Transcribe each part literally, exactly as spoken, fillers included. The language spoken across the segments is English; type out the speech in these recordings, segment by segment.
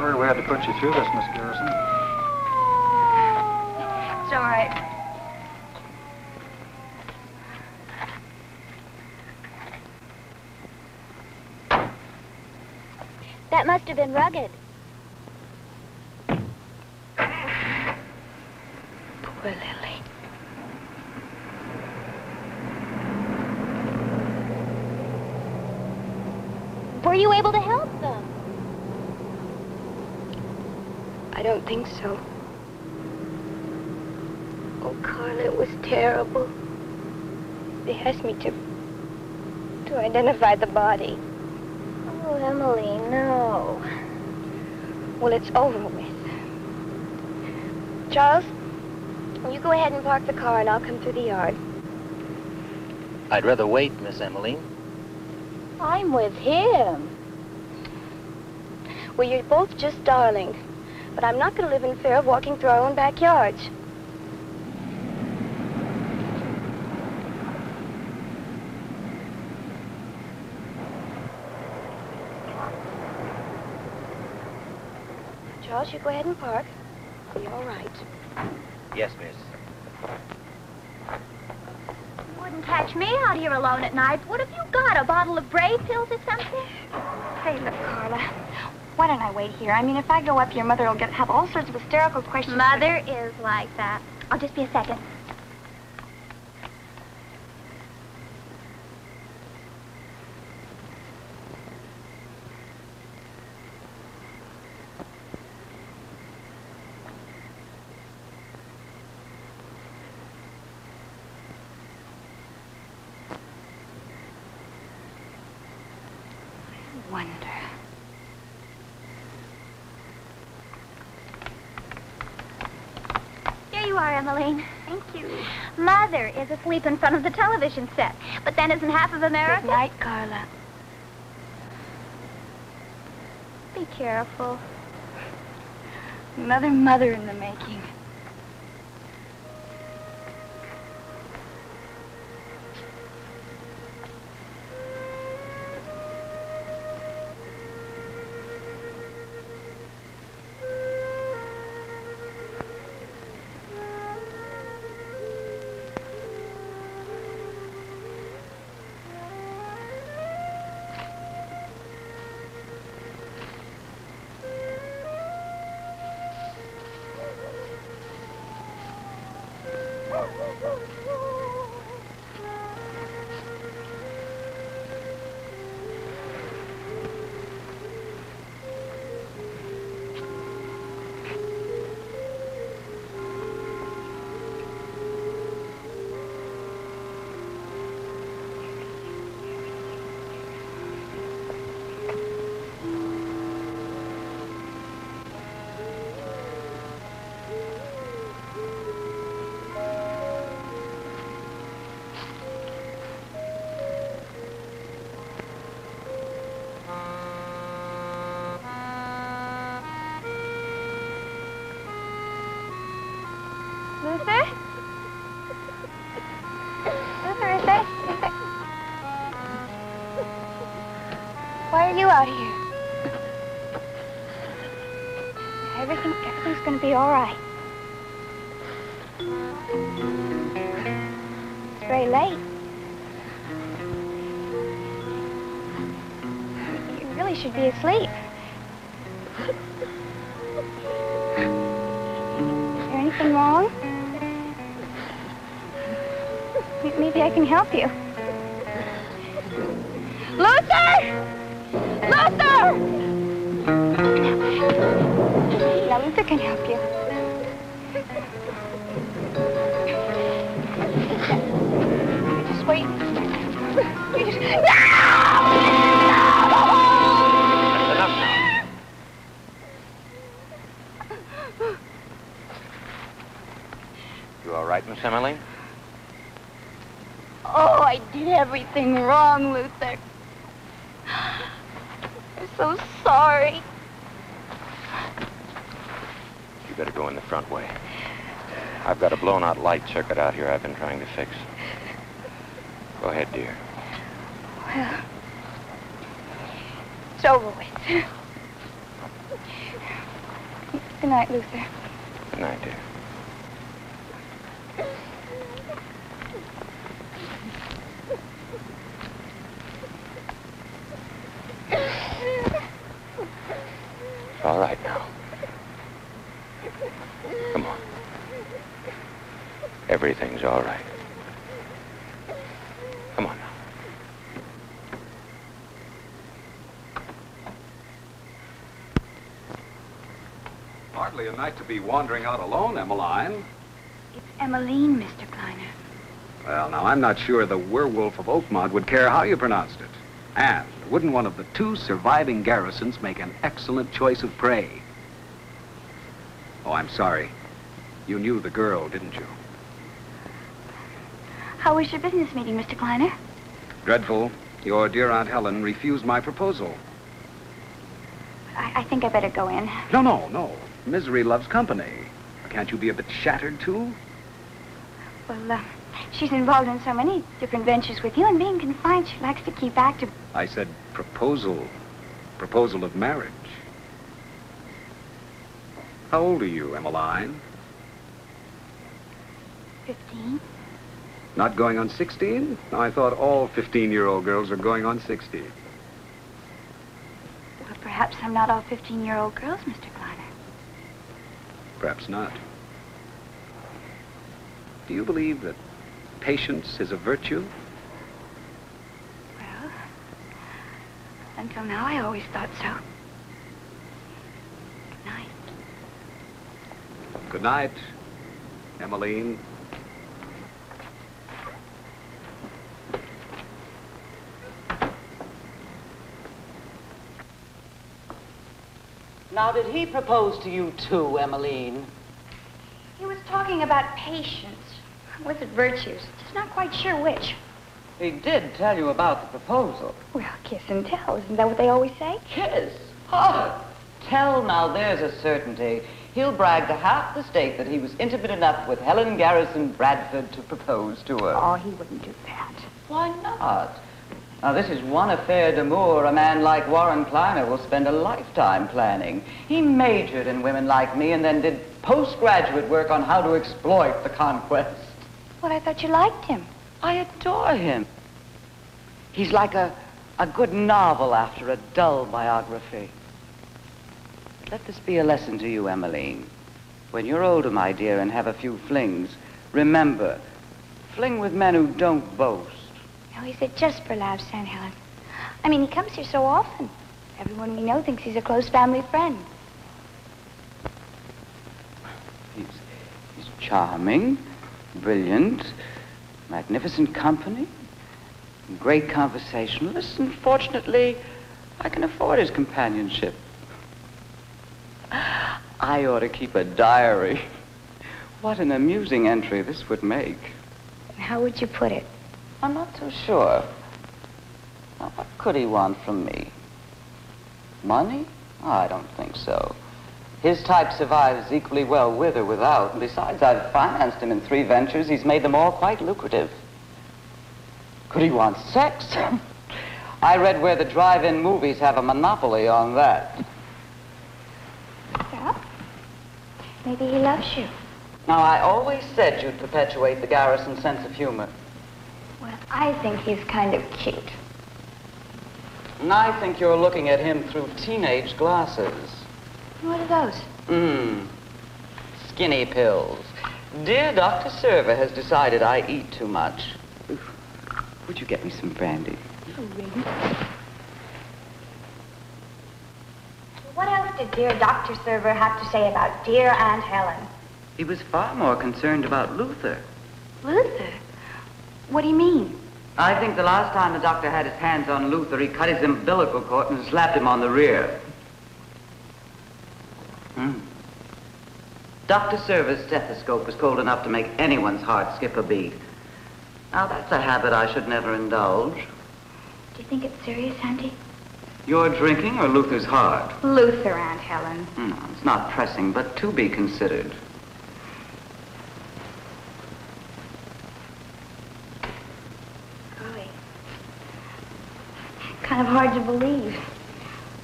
sorry we had to put you through this, Miss Garrison. It's all right. That must have been rugged. Poor Lily. Were you able to help them? I don't think so. Oh, Carla, it was terrible. They asked me to... to identify the body. Oh, Emily, no. Well, it's over with. Charles, you go ahead and park the car and I'll come through the yard. I'd rather wait, Miss Emmeline. I'm with him. Well, you're both just darlings, but I'm not going to live in fear of walking through our own backyards. Charles, you go ahead and park. Be all right. Yes, miss. You wouldn't catch me out here alone at night. What have you got, a bottle of Bray pills or something? Hey, look, Carla, why don't I wait here? I mean, if I go up, your mother will get, have all sorts of hysterical questions. Mother is like that. I'll just be a second. Emmeline. Thank you. Mother is asleep in front of the television set, but then isn't half of America? Good night, Carla. Be careful. Another mother in the making. Out here. Everything, everything's gonna be all right. It's very late. You really should be asleep. Is there anything wrong? Maybe I can help you. Luther! Luther! Yeah, Luther can help you. Just wait. You just... No! That's enough now. You all right, Miss Emmeline? Oh, I did everything wrong, Luther. So sorry. You better go in the front way. I've got a blown out light circuit out here I've been trying to fix. Go ahead, dear. Well, it's over with. Good night, Luther. Good night, dear. It's all right now. Come on. Everything's all right. Come on now. Hardly a night to be wandering out alone, Emmeline. It's Emmeline, Mister Kleiner. Well, now, I'm not sure the werewolf of Oakmont would care how you pronounced it. And wouldn't one of the two surviving Garrisons make an excellent choice of prey? Oh, I'm sorry. You knew the girl, didn't you? How was your business meeting, Mister Kleiner? Dreadful. Your dear Aunt Helen refused my proposal. I, I think I better go in. No, no, no. Misery loves company. Can't you be a bit shattered, too? Well, uh, she's involved in so many different ventures with you, and being confined, she likes to keep active. I said proposal. Proposal of marriage. How old are you, Emmeline? Fifteen. Not going on sixteen? Now, I thought all fifteen-year-old girls were going on sixty. Well, perhaps I'm not all fifteen-year-old girls, Mister Kleiner. Perhaps not. Do you believe that patience is a virtue? Well, until now, I always thought so. Good night. Good night, Emmeline. Now, did he propose to you, too, Emmeline? He was talking about patience. Was it virtues? Just not quite sure which. He did tell you about the proposal. Well, kiss and tell. Isn't that what they always say? Kiss? Oh, tell now, there's a certainty. He'll brag to half the state that he was intimate enough with Helen Garrison Bradford to propose to her. Oh, he wouldn't do that. Why not? Now, this is one affair d'amour a man like Warren Kleiner will spend a lifetime planning. He majored in women like me and then did postgraduate work on how to exploit the conquest. Well, I thought you liked him. I adore him. He's like a, a good novel after a dull biography. Let this be a lesson to you, Emmeline. When you're older, my dear, and have a few flings, remember, fling with men who don't boast. Oh, he's at just for laughs, Aunt Helen. I mean, he comes here so often. Everyone we know thinks he's a close family friend. He's, he's charming, brilliant, magnificent company, great conversationalist, and fortunately, I can afford his companionship. I ought to keep a diary. What an amusing entry this would make. How would you put it? I'm not too sure. Now, what could he want from me? Money? Oh, I don't think so. His type survives equally well with or without. And besides, I've financed him in three ventures. He's made them all quite lucrative. Could he want sex? I read where the drive-in movies have a monopoly on that. Well, maybe he loves you. Now, I always said you'd perpetuate the Garrison sense of humor. Well, I think he's kind of cute. And I think you're looking at him through teenage glasses. What are those? Mmm. Skinny pills. Dear Doctor Server has decided I eat too much. Oof. Would you get me some brandy? Oh, really? What else did dear Doctor Server have to say about dear Aunt Helen? He was far more concerned about Luther. Luther? What do you mean? I think the last time the doctor had his hands on Luther, he cut his umbilical cord and slapped him on the rear. Mm. Doctor Server's stethoscope was cold enough to make anyone's heart skip a beat. Now, that's a habit I should never indulge. Do you think it's serious, Auntie? Your drinking or Luther's heart? Luther, Aunt Helen. No, it's not pressing, but to be considered. Kind of hard to believe.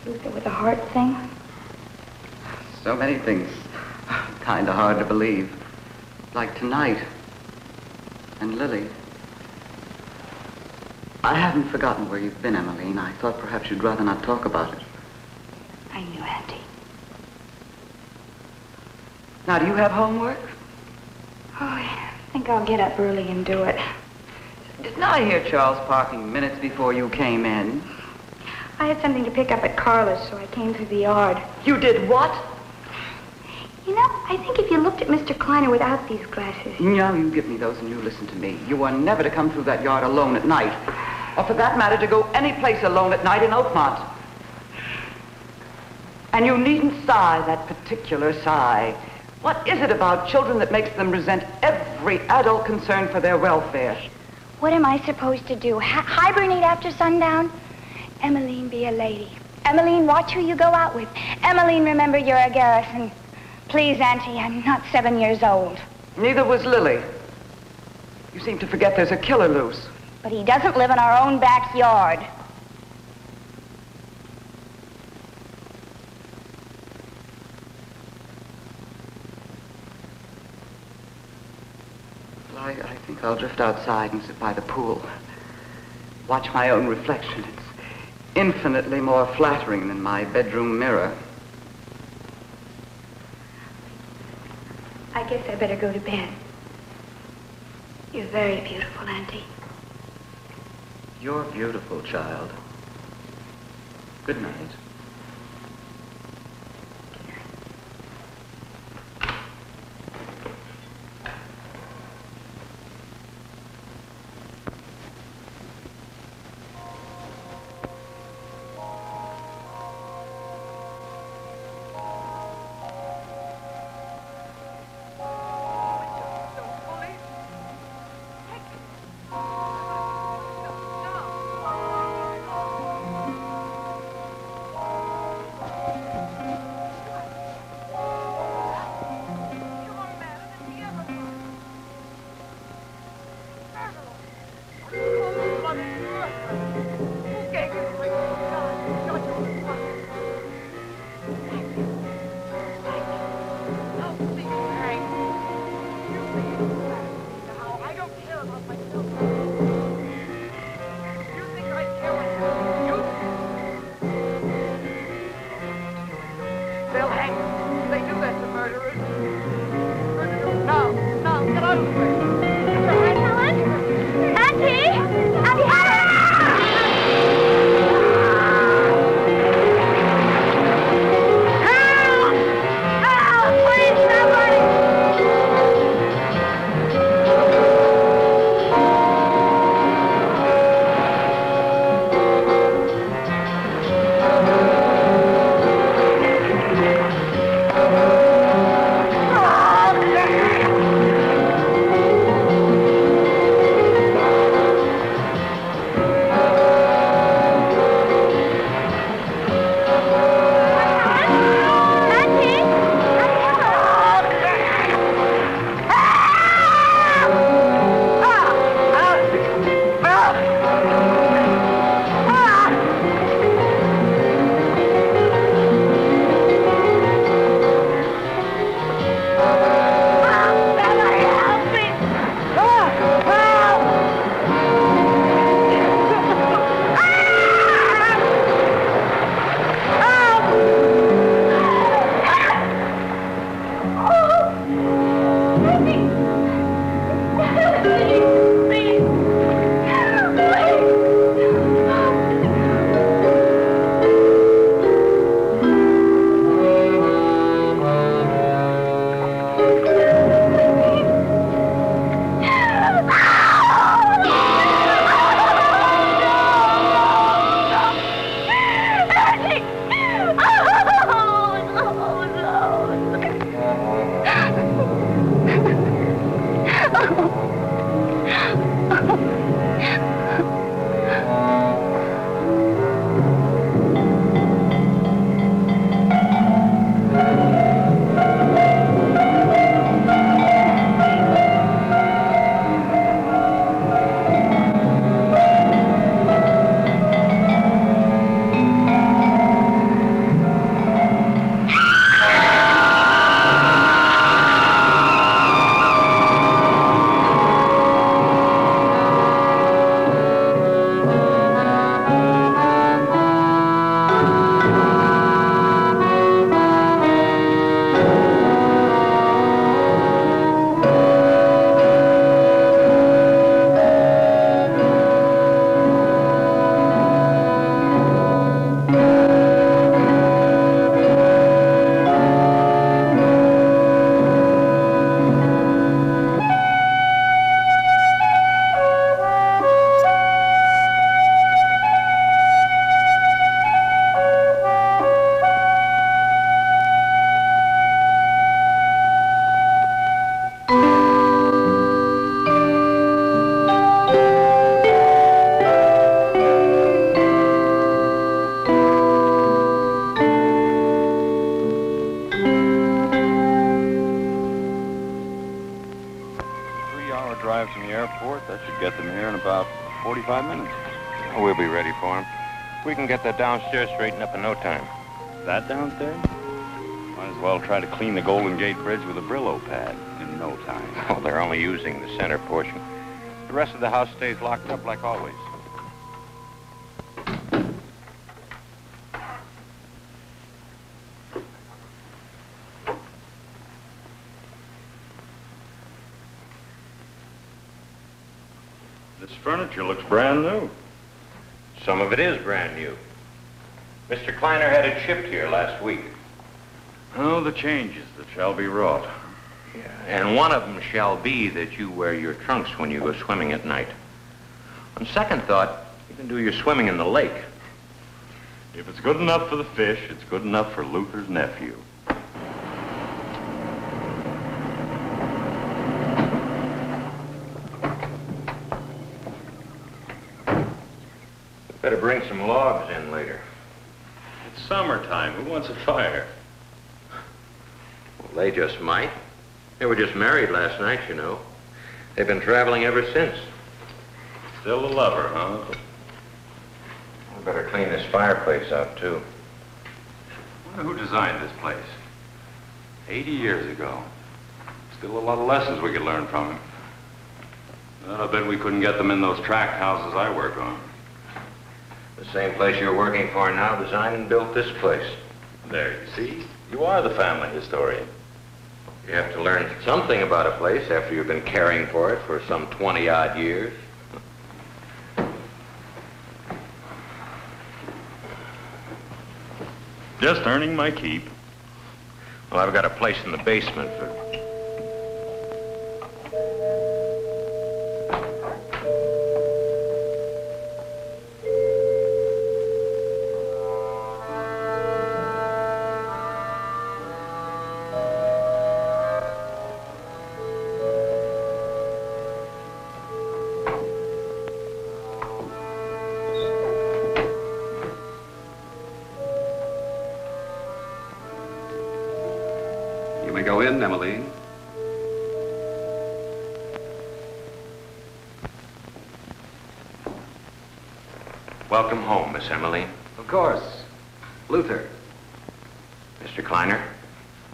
Luther with a heart thing. So many things Kind of hard to believe. Like tonight. And Lily. I haven't forgotten where you've been, Emmeline. I thought perhaps you'd rather not talk about it. I knew, Auntie. Now, do you have homework? Oh, I think I'll get up early and do it. Didn't I hear Charles parking minutes before you came in? I had something to pick up at Carla's, so I came through the yard. You did what? You know, I think if you looked at Mister Kleiner without these glasses... Now, you give me those and you listen to me. You are never to come through that yard alone at night. Or for that matter, to go any place alone at night in Oakmont. And you needn't sigh that particular sigh. What is it about children that makes them resent every adult concern for their welfare? What am I supposed to do? H hibernate after sundown? Emmeline, be a lady. Emmeline, watch who you go out with. Emmeline, remember you're a Garrison. Please, Auntie, I'm not seven years old. Neither was Lily. You seem to forget there's a killer loose. But he doesn't live in our own backyard. Well, I, I think I'll drift outside and sit by the pool. Watch my own reflection. It's infinitely more flattering than my bedroom mirror. I guess I better go to bed. You're very beautiful, Auntie. You're beautiful, child. Good night. two-hour drive from the airport. That should get them here in about forty-five minutes. We'll be ready for them. We can get that downstairs straightened up in no time. That downstairs? Might as well try to clean the Golden Gate Bridge with a Brillo pad in no time. Oh, they're only using the center portion. The rest of the house stays locked up like always. This furniture looks brand new. Some of it is brand new. Mister Kleiner had it shipped here last week. Oh, the changes that shall be wrought. Yeah, and one of them shall be that you wear your trunks when you go swimming at night. On second thought, you can do your swimming in the lake. If it's good enough for the fish, it's good enough for Luther's nephew. Better bring some logs in later. It's summertime. Who wants a fire? Well, they just might. They were just married last night, you know. They've been traveling ever since. Still a lover, huh? We better clean this fireplace out, too. I wonder who designed this place. eighty years ago. Still a lot of lessons we could learn from him. But I bet we couldn't get them in those tract houses I work on. The same place you're working for now designed and built this place. There, you see? You are the family historian. You have to learn something about a place after you've been caring for it for some twenty-odd years. Just earning my keep. Well, I've got a place in the basement for... Emmeline. Welcome home, Miss Emmeline. Of course. Luther. Mister Kleiner?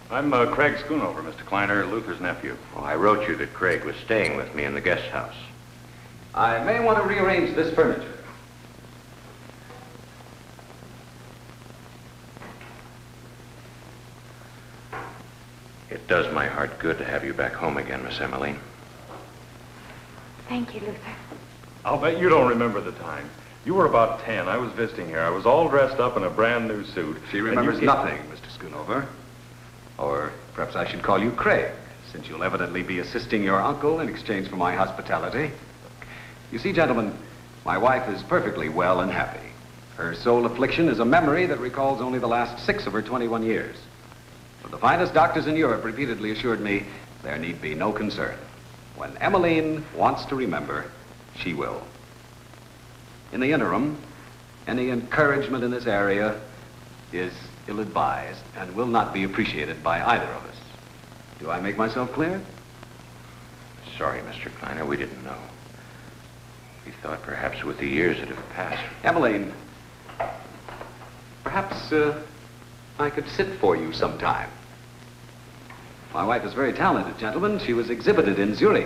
I'm uh, Craig Schoonover, Mister Kleiner, Luther's nephew. Well, I wrote you that Craig was staying with me in the guest house. I may want to rearrange this furniture. It does my heart good to have you back home again, Miss Emmeline. Thank you, Luther. I'll bet you don't remember the time. You were about ten. I was visiting here. I was all dressed up in a brand new suit. She remembers nothing, Mister Schoonover. Or perhaps I should call you Craig, since you'll evidently be assisting your uncle in exchange for my hospitality. You see, gentlemen, my wife is perfectly well and happy. Her sole affliction is a memory that recalls only the last six of her twenty-one years. But the finest doctors in Europe repeatedly assured me there need be no concern. When Emmeline wants to remember, she will. In the interim, any encouragement in this area is ill-advised and will not be appreciated by either of us. Do I make myself clear? Sorry, Mister Kleiner, we didn't know. We thought perhaps with the years that have passed... Emmeline, perhaps... Uh, I could sit for you sometime. My wife is very talented, gentlemen. She was exhibited in Zurich.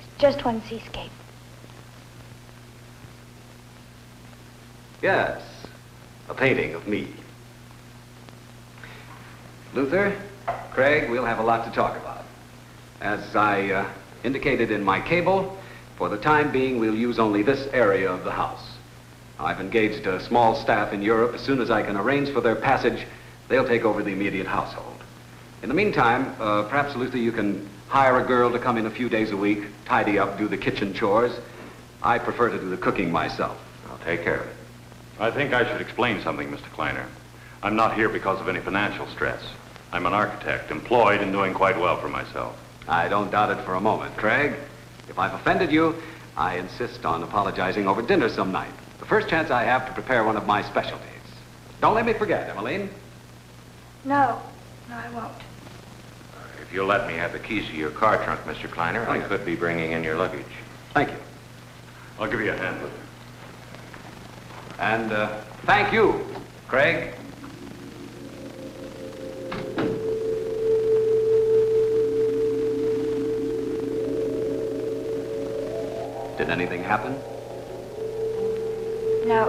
It's just one seascape. Yes, a painting of me. Luther, Craig, we'll have a lot to talk about. As I uh, indicated in my cable, for the time being, we'll use only this area of the house. I've engaged a small staff in Europe. As soon as I can arrange for their passage, they'll take over the immediate household. In the meantime, uh, perhaps, Luther, you can hire a girl to come in a few days a week, tidy up, do the kitchen chores. I prefer to do the cooking myself. I'll take care of it. I think I should explain something, Mister Kleiner. I'm not here because of any financial stress. I'm an architect, employed and doing quite well for myself. I don't doubt it for a moment, Craig. If I've offended you, I insist on apologizing over dinner some night. The first chance I have to prepare one of my specialties. Don't let me forget, Emmeline. No, no, I won't. If If you'll let me have the keys to your car trunk, Mister Kleiner, I could be bringing in your luggage. Thank you. I'll give you a hand, Luther. And uh, thank you, Craig. Did anything happen? No.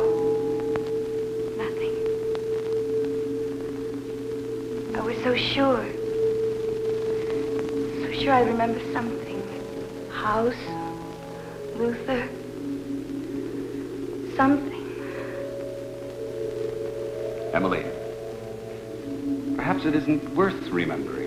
Nothing. I was so sure. So sure I remember something. House, Luther, something. Emily, perhaps it isn't worth remembering.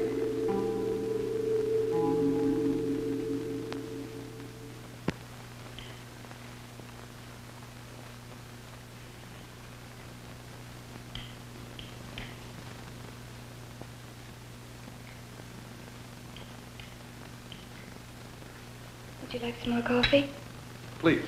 Would you like some more coffee? Please.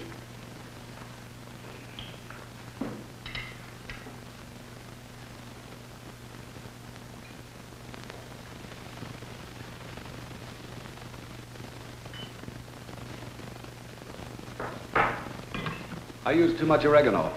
I used too much oregano.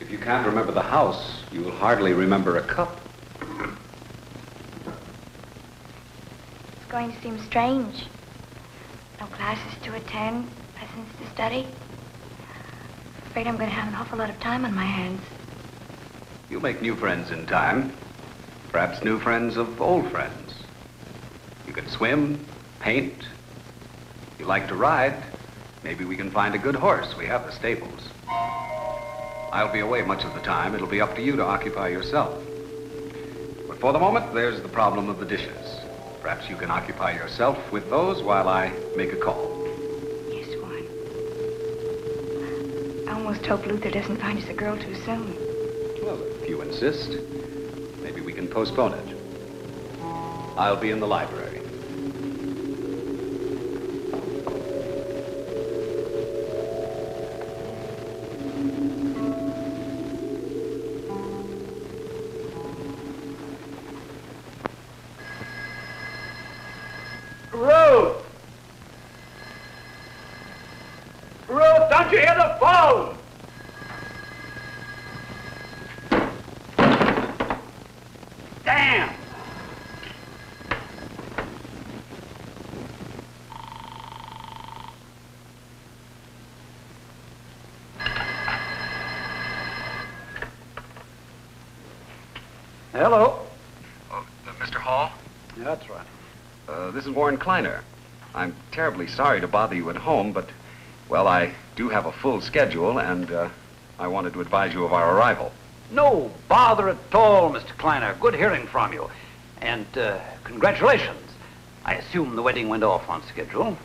If you can't remember the house, you will hardly remember a cup. It's going to seem strange. No classes to attend, lessons to study. I'm afraid I'm going to have an awful lot of time on my hands. You'll make new friends in time. Perhaps new friends of old friends. You can swim, paint. If you like to ride, maybe we can find a good horse. We have the stables. I'll be away much of the time. It'll be up to you to occupy yourself. But for the moment, there's the problem of the dishes. Perhaps you can occupy yourself with those while I make a call. I almost hope Luther doesn't find us a girl too soon. Well, if you insist, maybe we can postpone it. I'll be in the library. Ruth! Ruth, don't you hear the phone? This is Warren Kleiner. I'm terribly sorry to bother you at home, but, well, I do have a full schedule, and uh, I wanted to advise you of our arrival. No bother at all, Mister Kleiner. Good hearing from you. And uh, congratulations. I assume the wedding went off on schedule.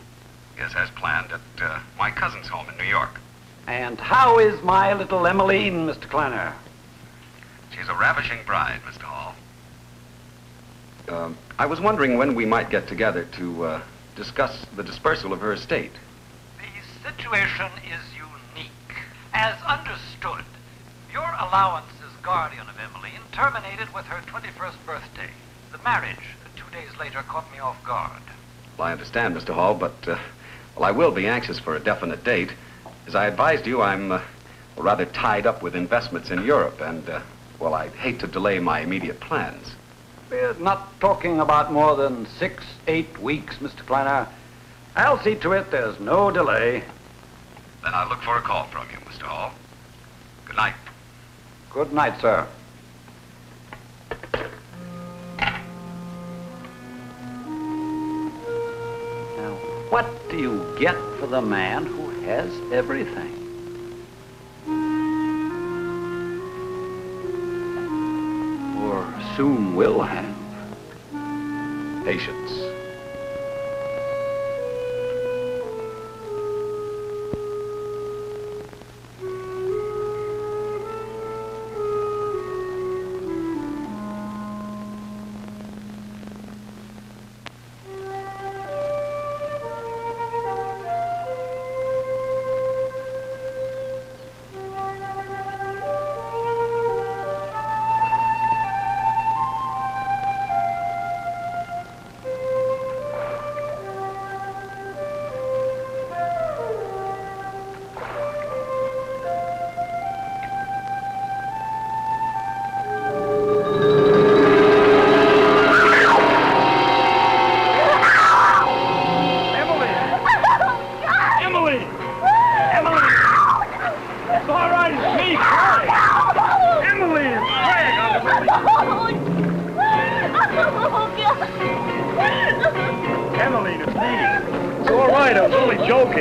Yes, as planned at uh, my cousin's home in New York. And how is my little Emmeline, Mister Kleiner? She's a ravishing bride, Mister Hall. Um, I was wondering when we might get together to uh, discuss the dispersal of her estate. The situation is unique. As understood, your allowance as guardian of Emmeline terminated with her twenty-first birthday. The marriage, two days later, caught me off guard. Well, I understand, Mister Hall, but uh, well, I will be anxious for a definite date. As I advised you, I'm uh, rather tied up with investments in Europe, and, uh, well, I'd hate to delay my immediate plans. We're not talking about more than six, eight weeks, Mister Kleiner. I'll see to it there's no delay. Then I'll look for a call from you, Mister Hall. Good night. Good night, sir. Now, what do you get for the man who has everything? Soon will have. Patience.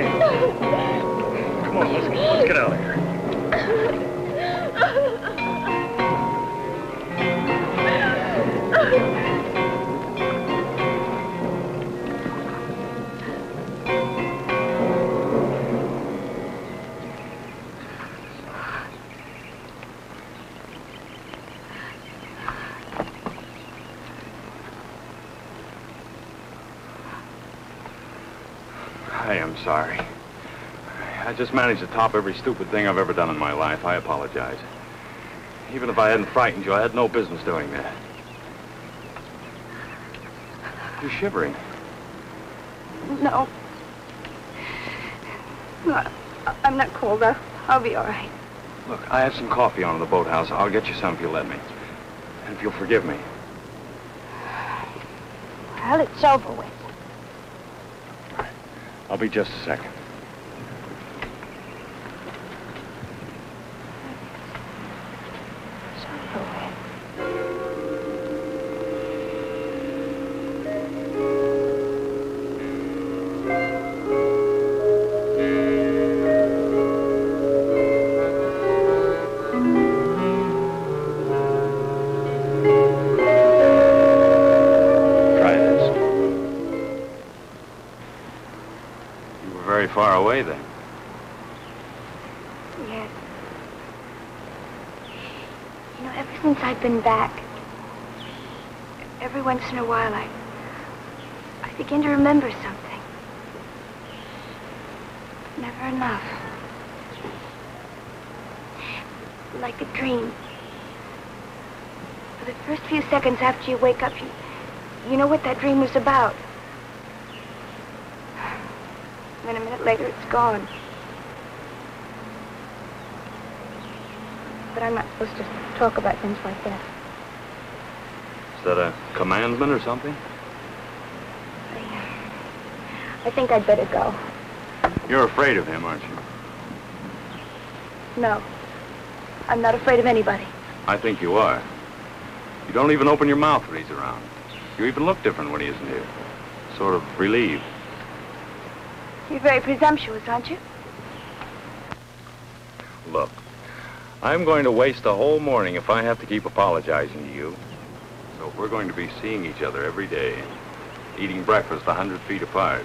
Okay. Come on, let's, let's get out of here. Sorry. I just managed to top every stupid thing I've ever done in my life. I apologize. Even if I hadn't frightened you, I had no business doing that. You're shivering. No. No, I'm not cold. I'll, I'll be all right. Look, I have some coffee on in the boathouse. I'll get you some if you let me. And if you'll forgive me. Well, it's over with. I'll be just a second. Far away then. Yes. You know, ever since I've been back, every once in a while I I begin to remember something. Never enough. Like a dream. For the first few seconds after you wake up, you you know what that dream was about. And a minute later, it's gone. But I'm not supposed to talk about things like that. Is that a commandment or something? I, I think I'd better go. You're afraid of him, aren't you? No. I'm not afraid of anybody. I think you are. You don't even open your mouth when he's around. You even look different when he isn't here. Sort of relieved. You're very presumptuous, aren't you? Look, I'm going to waste the whole morning if I have to keep apologizing to you. So we're going to be seeing each other every day, eating breakfast a hundred feet apart,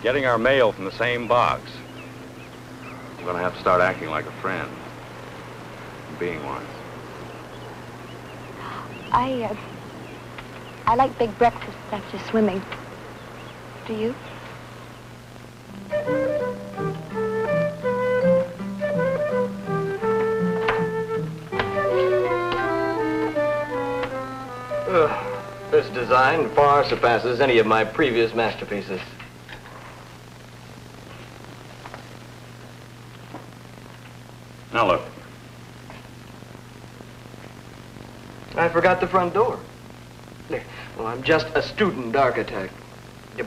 getting our mail from the same box. You're going to have to start acting like a friend, being one. I, uh, I like big breakfasts after swimming. Do you? Uh, this design far surpasses any of my previous masterpieces. Now look. I forgot the front door. Well, I'm just a student architect,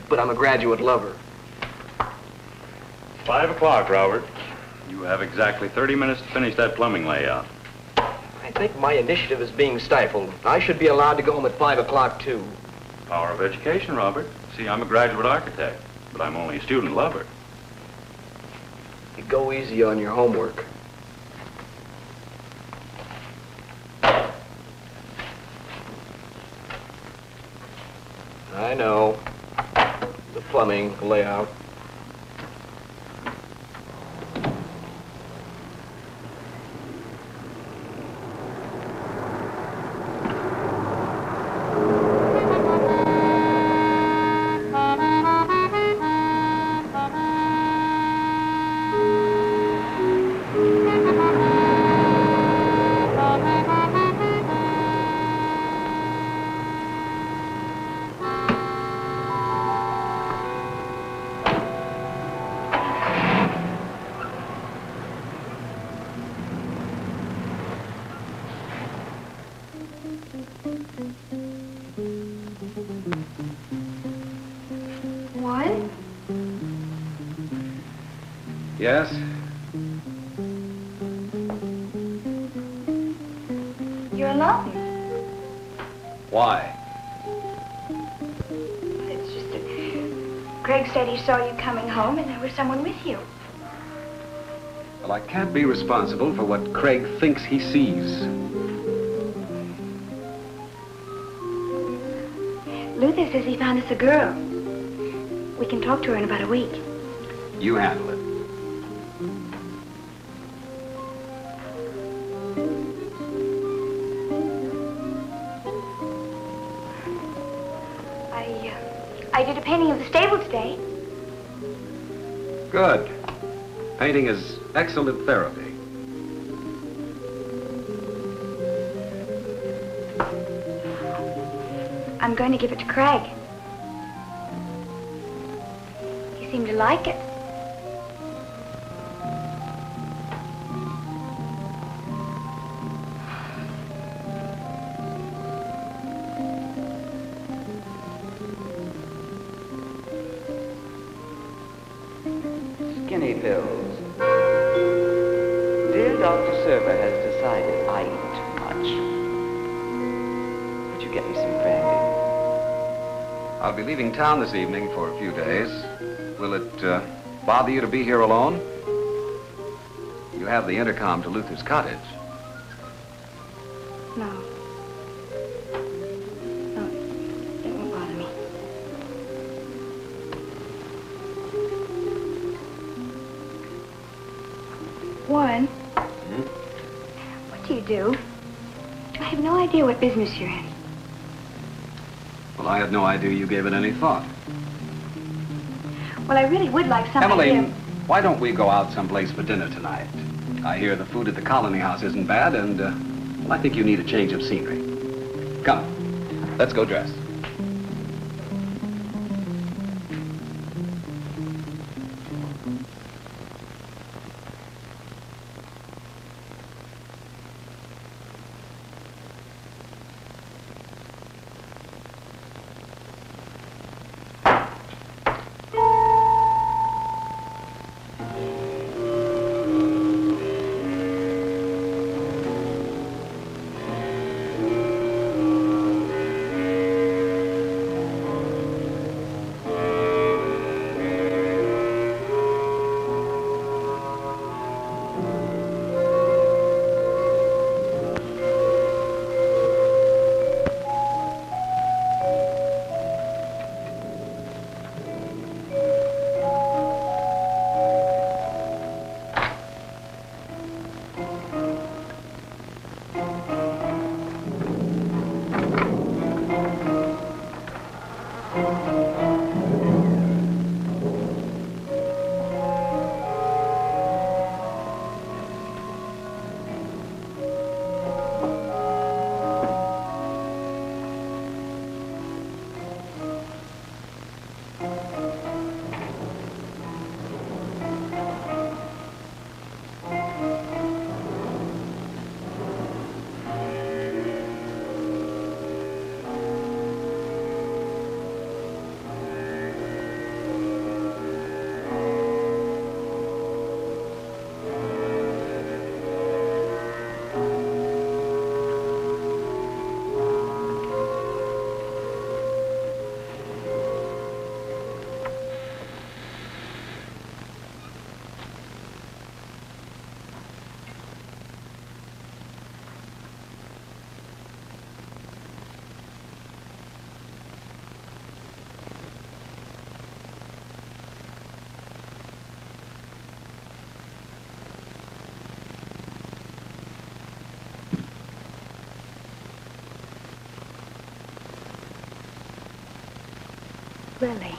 but I'm a graduate lover. Five o'clock, Robert. You have exactly thirty minutes to finish that plumbing layout. I think my initiative is being stifled. I should be allowed to go home at five o'clock, too. Power of education, Robert. See, I'm a graduate architect, but I'm only a student lover. You go easy on your homework. I know. The plumbing layout. Yes? You're in love. Why? It's just a, Craig said he saw you coming home and there was someone with you. Well, I can't be responsible for what Craig thinks he sees. Luther says he found us a girl. We can talk to her in about a week. You handle it. I, uh, I did a painting of the stable today. Good. Painting is excellent therapy. I'm going to give it to Craig. He seemed to like it. Skinny pills. Dear Doctor Server has decided I eat too much. Would you get me some brandy? I'll be leaving town this evening for a few days. Will it uh, bother you to be here alone? You have the intercom to Luther's cottage. No. No, it won't bother me. Warren, hmm? What do you do? I have no idea what business you're in. Well, I had no idea you gave it any thought. Well, I really would like some Emmeline, idea. Why don't we go out someplace for dinner tonight? I hear the food at the Colony House isn't bad, and uh, well, I think you need a change of scenery. Come, let's go dress. Really? Really?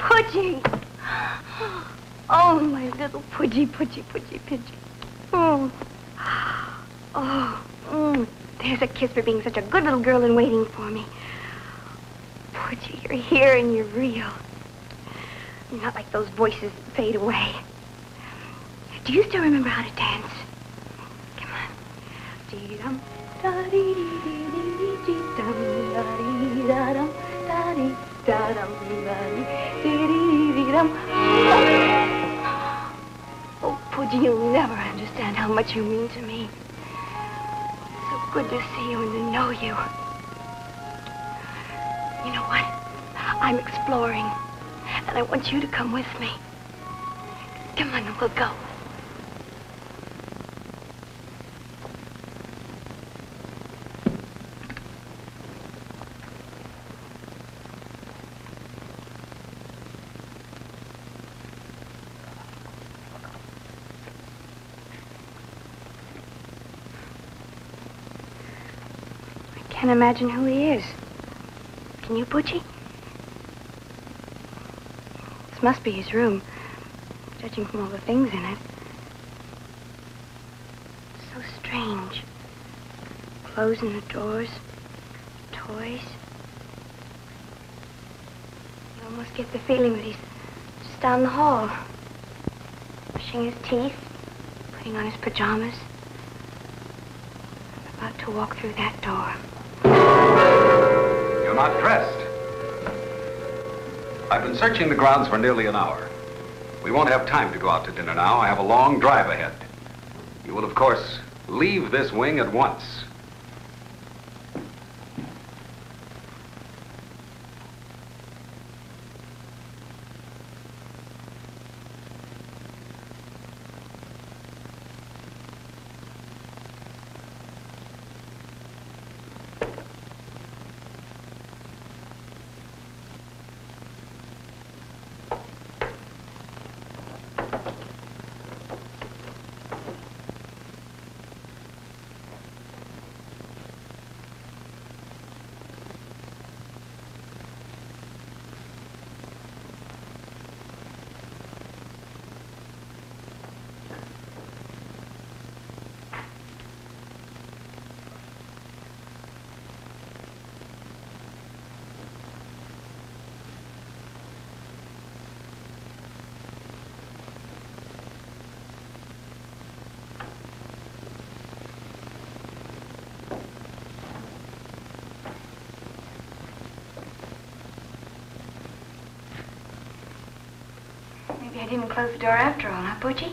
Pudgy! Oh, my little Pudgy, Pudgy, Pudgy, Pidgy. Oh, Oh, mm, there's a kiss for being such a good little girl and waiting for me. Porgy, you're here and you're real. You're not like those voices that fade away. Do you still remember how to dance? Come on. Dee-dum, da-dee-dee-dee-dee-dee-dum, da-dee-da-dum, da-dee-da-dum-da-dee-dee-dee-dum. Oh, Porgy, you'll never understand how much you mean to me. It's so good to see you and to know you. You know what? I'm exploring, and I want you to come with me. Come on, we'll go. I can't imagine who he is. Can you, Porgy? This must be his room, judging from all the things in it. So strange. Clothes in the drawers, toys. You almost get the feeling that he's just down the hall, brushing his teeth, putting on his pajamas. I'm about to walk through that door. You're not dressed. I've been searching the grounds for nearly an hour. We won't have time to go out to dinner now. I have a long drive ahead. You will, of course, leave this wing at once. I didn't close the door after all, huh, Porgy?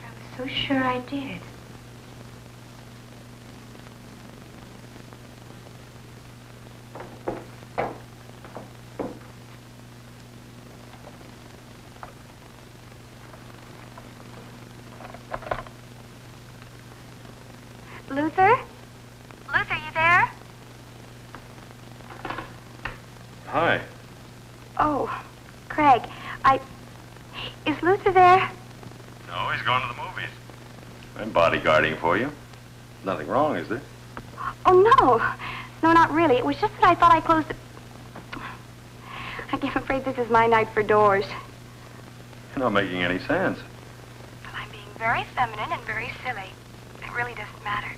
I was so sure I did. Luther? Luther, you there? Hi. Oh, Craig, I... Is Luther there? No, he's going to the movies. I'm bodyguarding for you. Nothing wrong, is there? Oh, no. No, not really. It was just that I thought I closed the... I guess I'm afraid this is my night for doors. You're not making any sense. Well, I'm being very feminine and very silly. It really doesn't matter.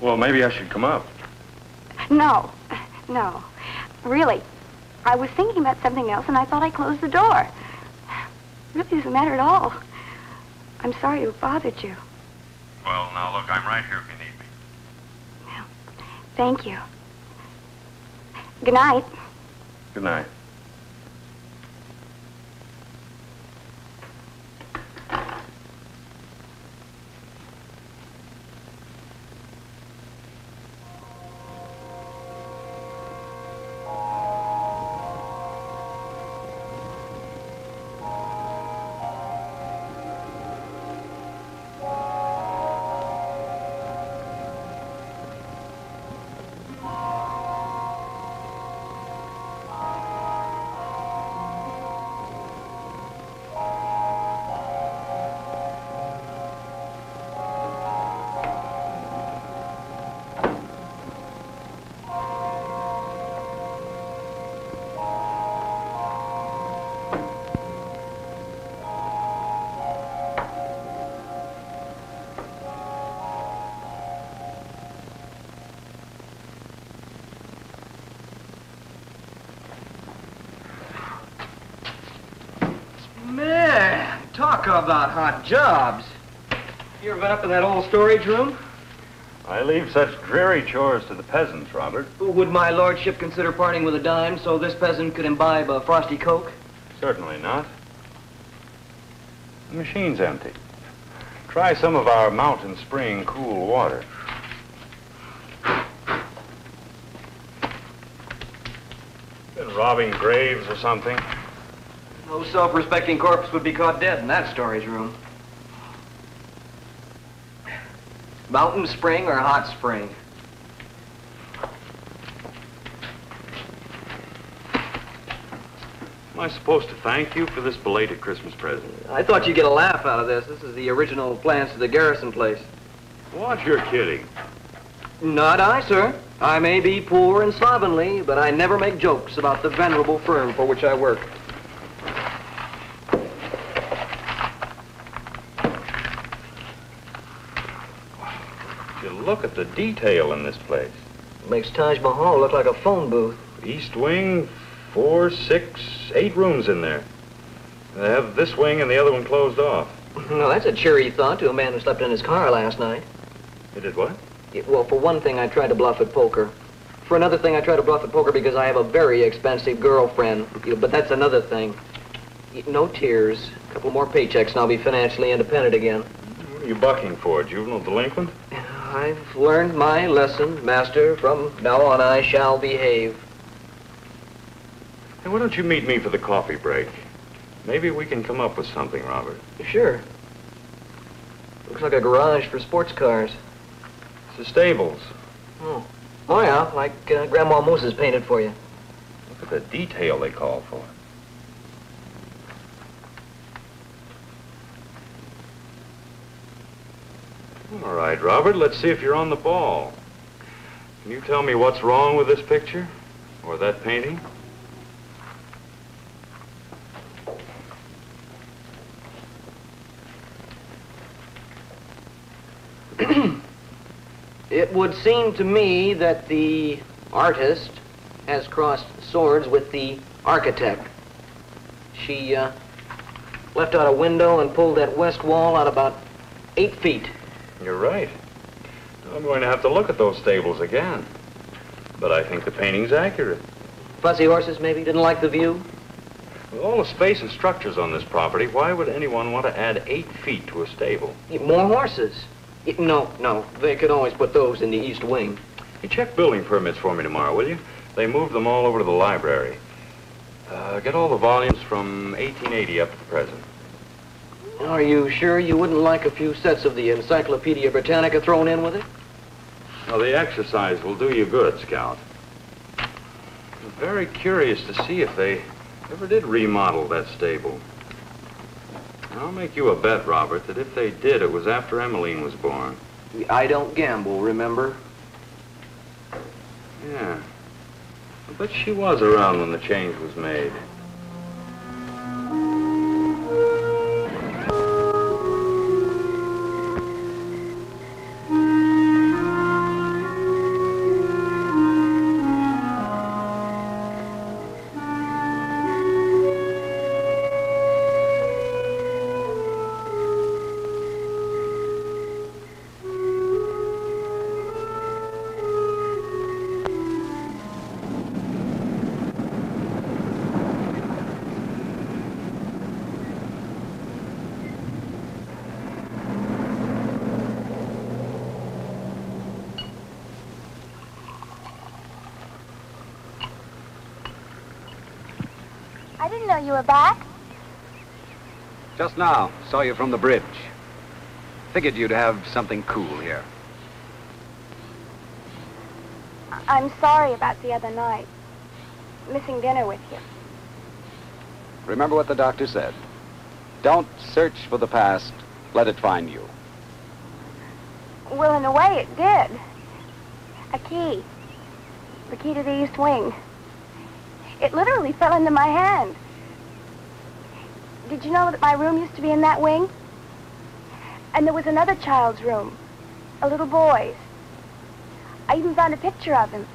Well, maybe I should come up. No. No. Really. I was thinking about something else, and I thought I closed the door. It really doesn't matter at all. I'm sorry it bothered you. Well, now, look, I'm right here if you need me. Well, thank you. Good night. Good night. about hot jobs. You ever been up in that old storage room? I leave such dreary chores to the peasants, Robert. Would my lordship consider parting with a dime so this peasant could imbibe a frosty coke? Certainly not. The machine's empty. Try some of our mountain spring cool water. Been robbing graves or something? No self-respecting corpse would be caught dead in that storage room. Mountain spring or hot spring? Am I supposed to thank you for this belated Christmas present? I thought you'd get a laugh out of this. This is the original plans to the Garrison place. What? You're kidding. Not I, sir. I may be poor and slovenly, but I never make jokes about the venerable firm for which I work. Look at the detail in this place. Makes Taj Mahal look like a phone booth. East wing, four, six, eight rooms in there. They have this wing and the other one closed off. Well, that's a cheery thought to a man who slept in his car last night. You did what? It, well, for one thing, I tried to bluff at poker. For another thing, I tried to bluff at poker because I have a very expensive girlfriend. Yeah, but that's another thing. No tears. A couple more paychecks and I'll be financially independent again. What are you bucking for, juvenile delinquent? I've learned my lesson, Master. From now on, I shall behave. Hey, why don't you meet me for the coffee break? Maybe we can come up with something, Robert. Sure. Looks like a garage for sports cars. It's a stables. Oh. Oh, yeah, like uh, Grandma Moses painted for you. Look at the detail they call for. All right, Robert, let's see if you're on the ball. Can you tell me what's wrong with this picture? Or that painting? It would seem to me that the artist has crossed swords with the architect. She uh, left out a window and pulled that west wall out about eight feet. You're right. I'm going to have to look at those stables again. But I think the painting's accurate. Fussy horses, maybe? Didn't like the view? With all the space and structures on this property, why would anyone want to add eight feet to a stable? More horses. No, no. They could always put those in the east wing. You check building permits for me tomorrow, will you? They moved them all over to the library. Uh, get all the volumes from eighteen eighty up to the present. Are you sure you wouldn't like a few sets of the Encyclopedia Britannica thrown in with it? Well, the exercise will do you good, Scout. I'm very curious to see if they ever did remodel that stable. I'll make you a bet, Robert, that if they did, it was after Emmeline was born. I don't gamble, remember? Yeah. I bet she was around when the change was made. You were back? Just now. Saw you from the bridge. Figured you'd have something cool here. I'm sorry about the other night. Missing dinner with you. Remember what the doctor said. Don't search for the past. Let it find you. Well, in a way, it did. A key. The key to the east wing. It literally fell into my hand. Did you know that my room used to be in that wing? And there was another child's room, a little boy's. I even found a picture of him.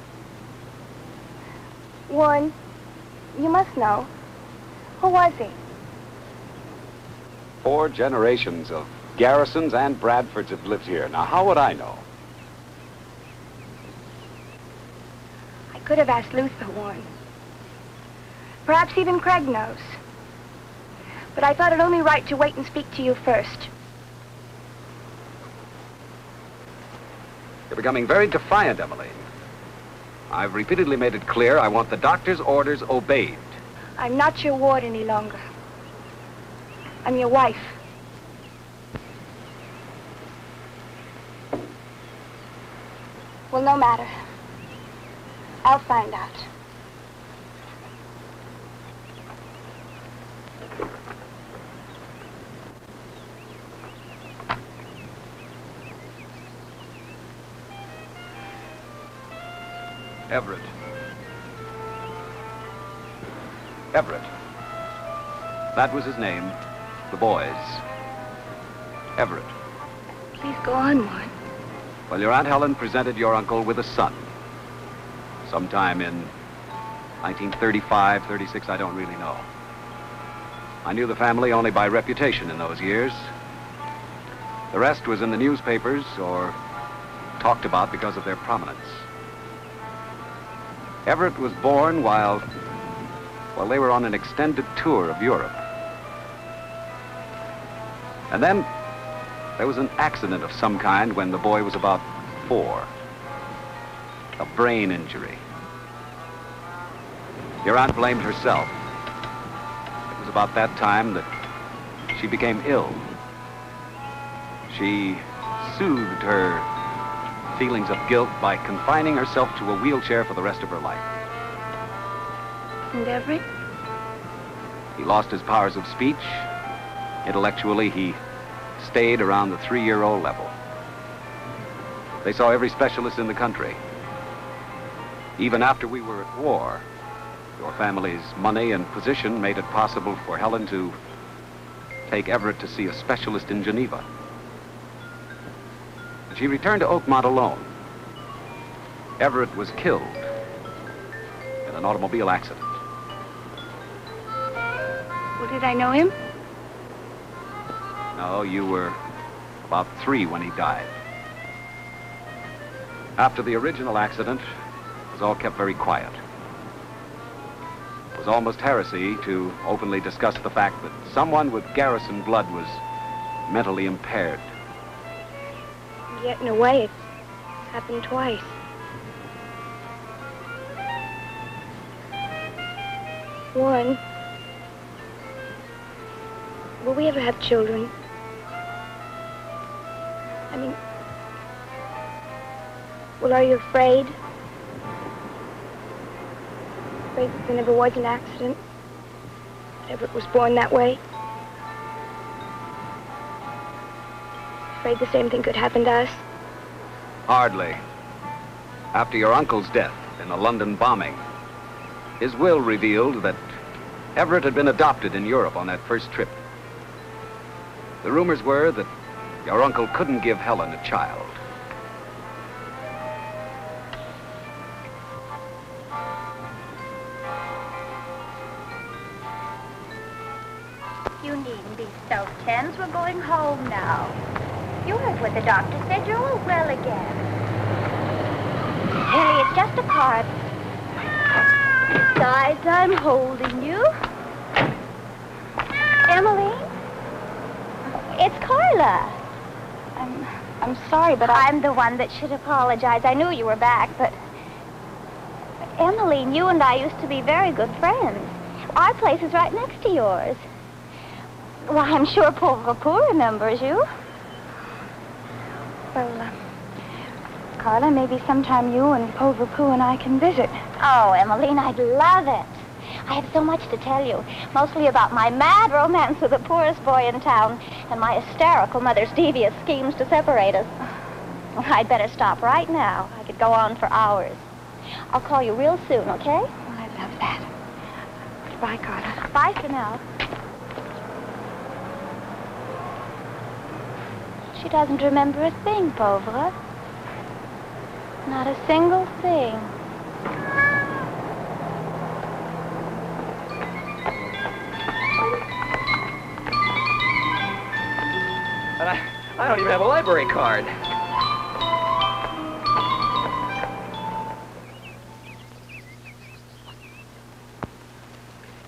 Warren, you must know. Who was he? Four generations of Garrisons and Bradfords have lived here. Now, how would I know? I could have asked Luther, Warren. Perhaps even Craig knows. But I thought it only right to wait and speak to you first. You're becoming very defiant, Emmeline. I've repeatedly made it clear I want the doctor's orders obeyed. I'm not your ward any longer. I'm your wife. Well, no matter. I'll find out. Everett. Everett. That was his name. The boy's. Everett. Please go on, Warren. Well, your Aunt Helen presented your uncle with a son. Sometime in nineteen thirty-five, thirty-six, I don't really know. I knew the family only by reputation in those years. The rest was in the newspapers or talked about because of their prominence. Everett was born while, while they were on an extended tour of Europe. And then there was an accident of some kind when the boy was about four. A brain injury. Your aunt blamed herself. It was about that time that she became ill. She soothed her feelings of guilt by confining herself to a wheelchair for the rest of her life. And Everett? He lost his powers of speech. Intellectually, he stayed around the three-year-old level. They saw every specialist in the country. Even after we were at war, your family's money and position made it possible for Helen to take Everett to see a specialist in Geneva. She returned to Oakmont alone. Everett was killed in an automobile accident. Well, did I know him? No, you were about three when he died. After the original accident, it was all kept very quiet. It was almost heresy to openly discuss the fact that someone with Garrison blood was mentally impaired. Yet, in a way, it's happened twice. Warren, will we ever have children? I mean, well, are you afraid? Afraid that there never was an accident? Everett was born that way? Afraid the same thing could happen to us? Hardly. After your uncle's death in a London bombing, his will revealed that Everett had been adopted in Europe on that first trip. The rumors were that your uncle couldn't give Helen a child. You needn't be so tense. We're going home now. You heard what the doctor said. You're all well again. Really, it's just a part. Besides, I'm holding you. Emmeline? It's Carla. I'm, I'm sorry, but I... I'm the one that should apologize. I knew you were back, but... but Emmeline, you and I used to be very good friends. Our place is right next to yours. Well, I'm sure poor Kapoor remembers you. Well, uh, Carla, maybe sometime you and Pauvre Pooh and I can visit. Oh, Emmeline, I'd love it. I have so much to tell you, mostly about my mad romance with the poorest boy in town and my hysterical mother's devious schemes to separate us. Well, I'd better stop right now. I could go on for hours. I'll call you real soon, okay? Well, I love that. Goodbye, Carla. Bye for now. She doesn't remember a thing, Pauvre. Not a single thing. I don't even have a library card.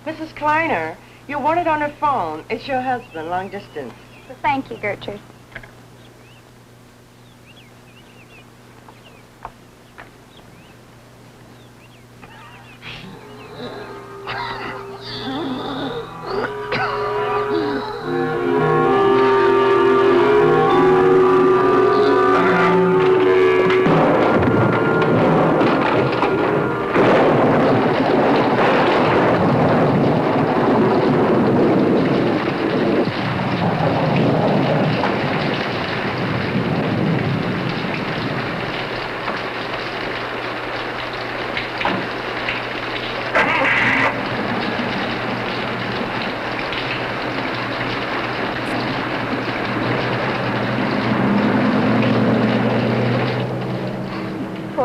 Missus Kleiner, you want it on her phone. It's your husband, long distance. Well, thank you, Gertrude.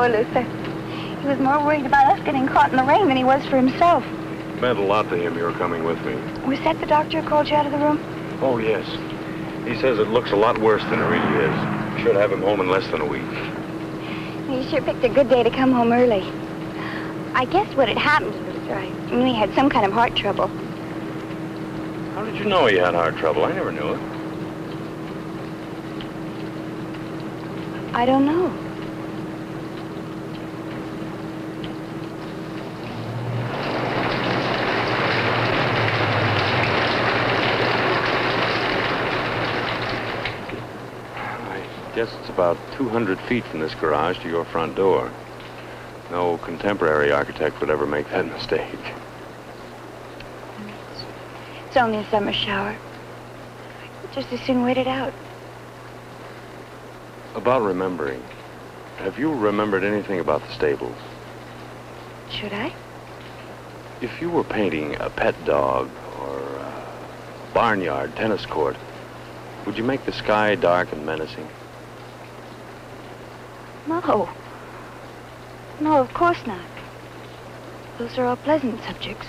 Luther. He was more worried about us getting caught in the rain than he was for himself. It meant a lot to him you're coming with me. Was that the doctor who called you out of the room? Oh, yes. He says it looks a lot worse than it really is. Should have him home in less than a week. You sure picked a good day to come home early. I guess what had happened was right. I knew he had some kind of heart trouble. How did you know he had heart trouble? I never knew it. I don't know. It's about two hundred feet from this garage to your front door. No contemporary architect would ever make that mistake. It's only a summer shower. I could just as soon wait it out. About remembering, have you remembered anything about the stables? Should I? If you were painting a pet dog or a barnyard tennis court, would you make the sky dark and menacing? No. No, of course not. Those are all pleasant subjects.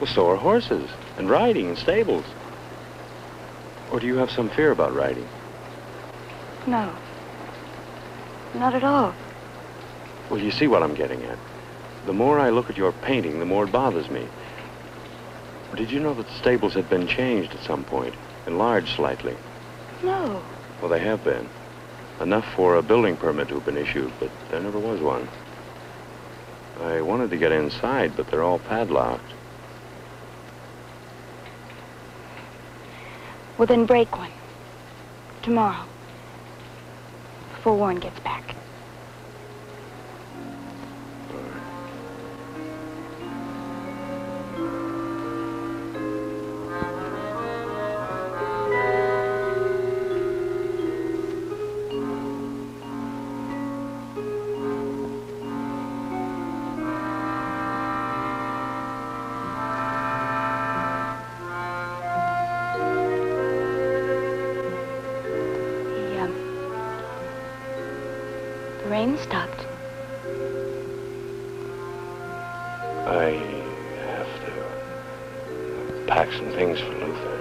Well, so are horses, and riding, and stables. Or do you have some fear about riding? No. Not at all. Well, you see what I'm getting at. The more I look at your painting, the more it bothers me. Did you know that the stables had been changed at some point, enlarged slightly? No. Well, they have been. Enough for a building permit to have been issued, but there never was one. I wanted to get inside, but they're all padlocked. Well, then break one. Tomorrow. Before Warren gets back. Stopped. I have to pack some things for Luther.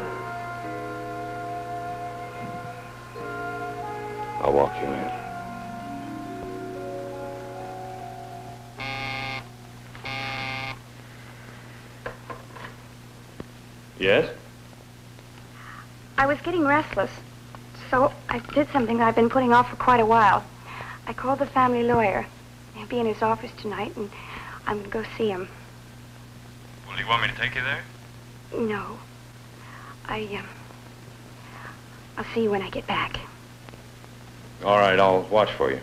I'll walk you in. Yes? I was getting restless, so I did something that I've been putting off for quite a while. I called the family lawyer. He'll be in his office tonight, and I'm going to go see him. Well, do you want me to take you there? No. I, um... I'll see you when I get back. All right, I'll watch for you.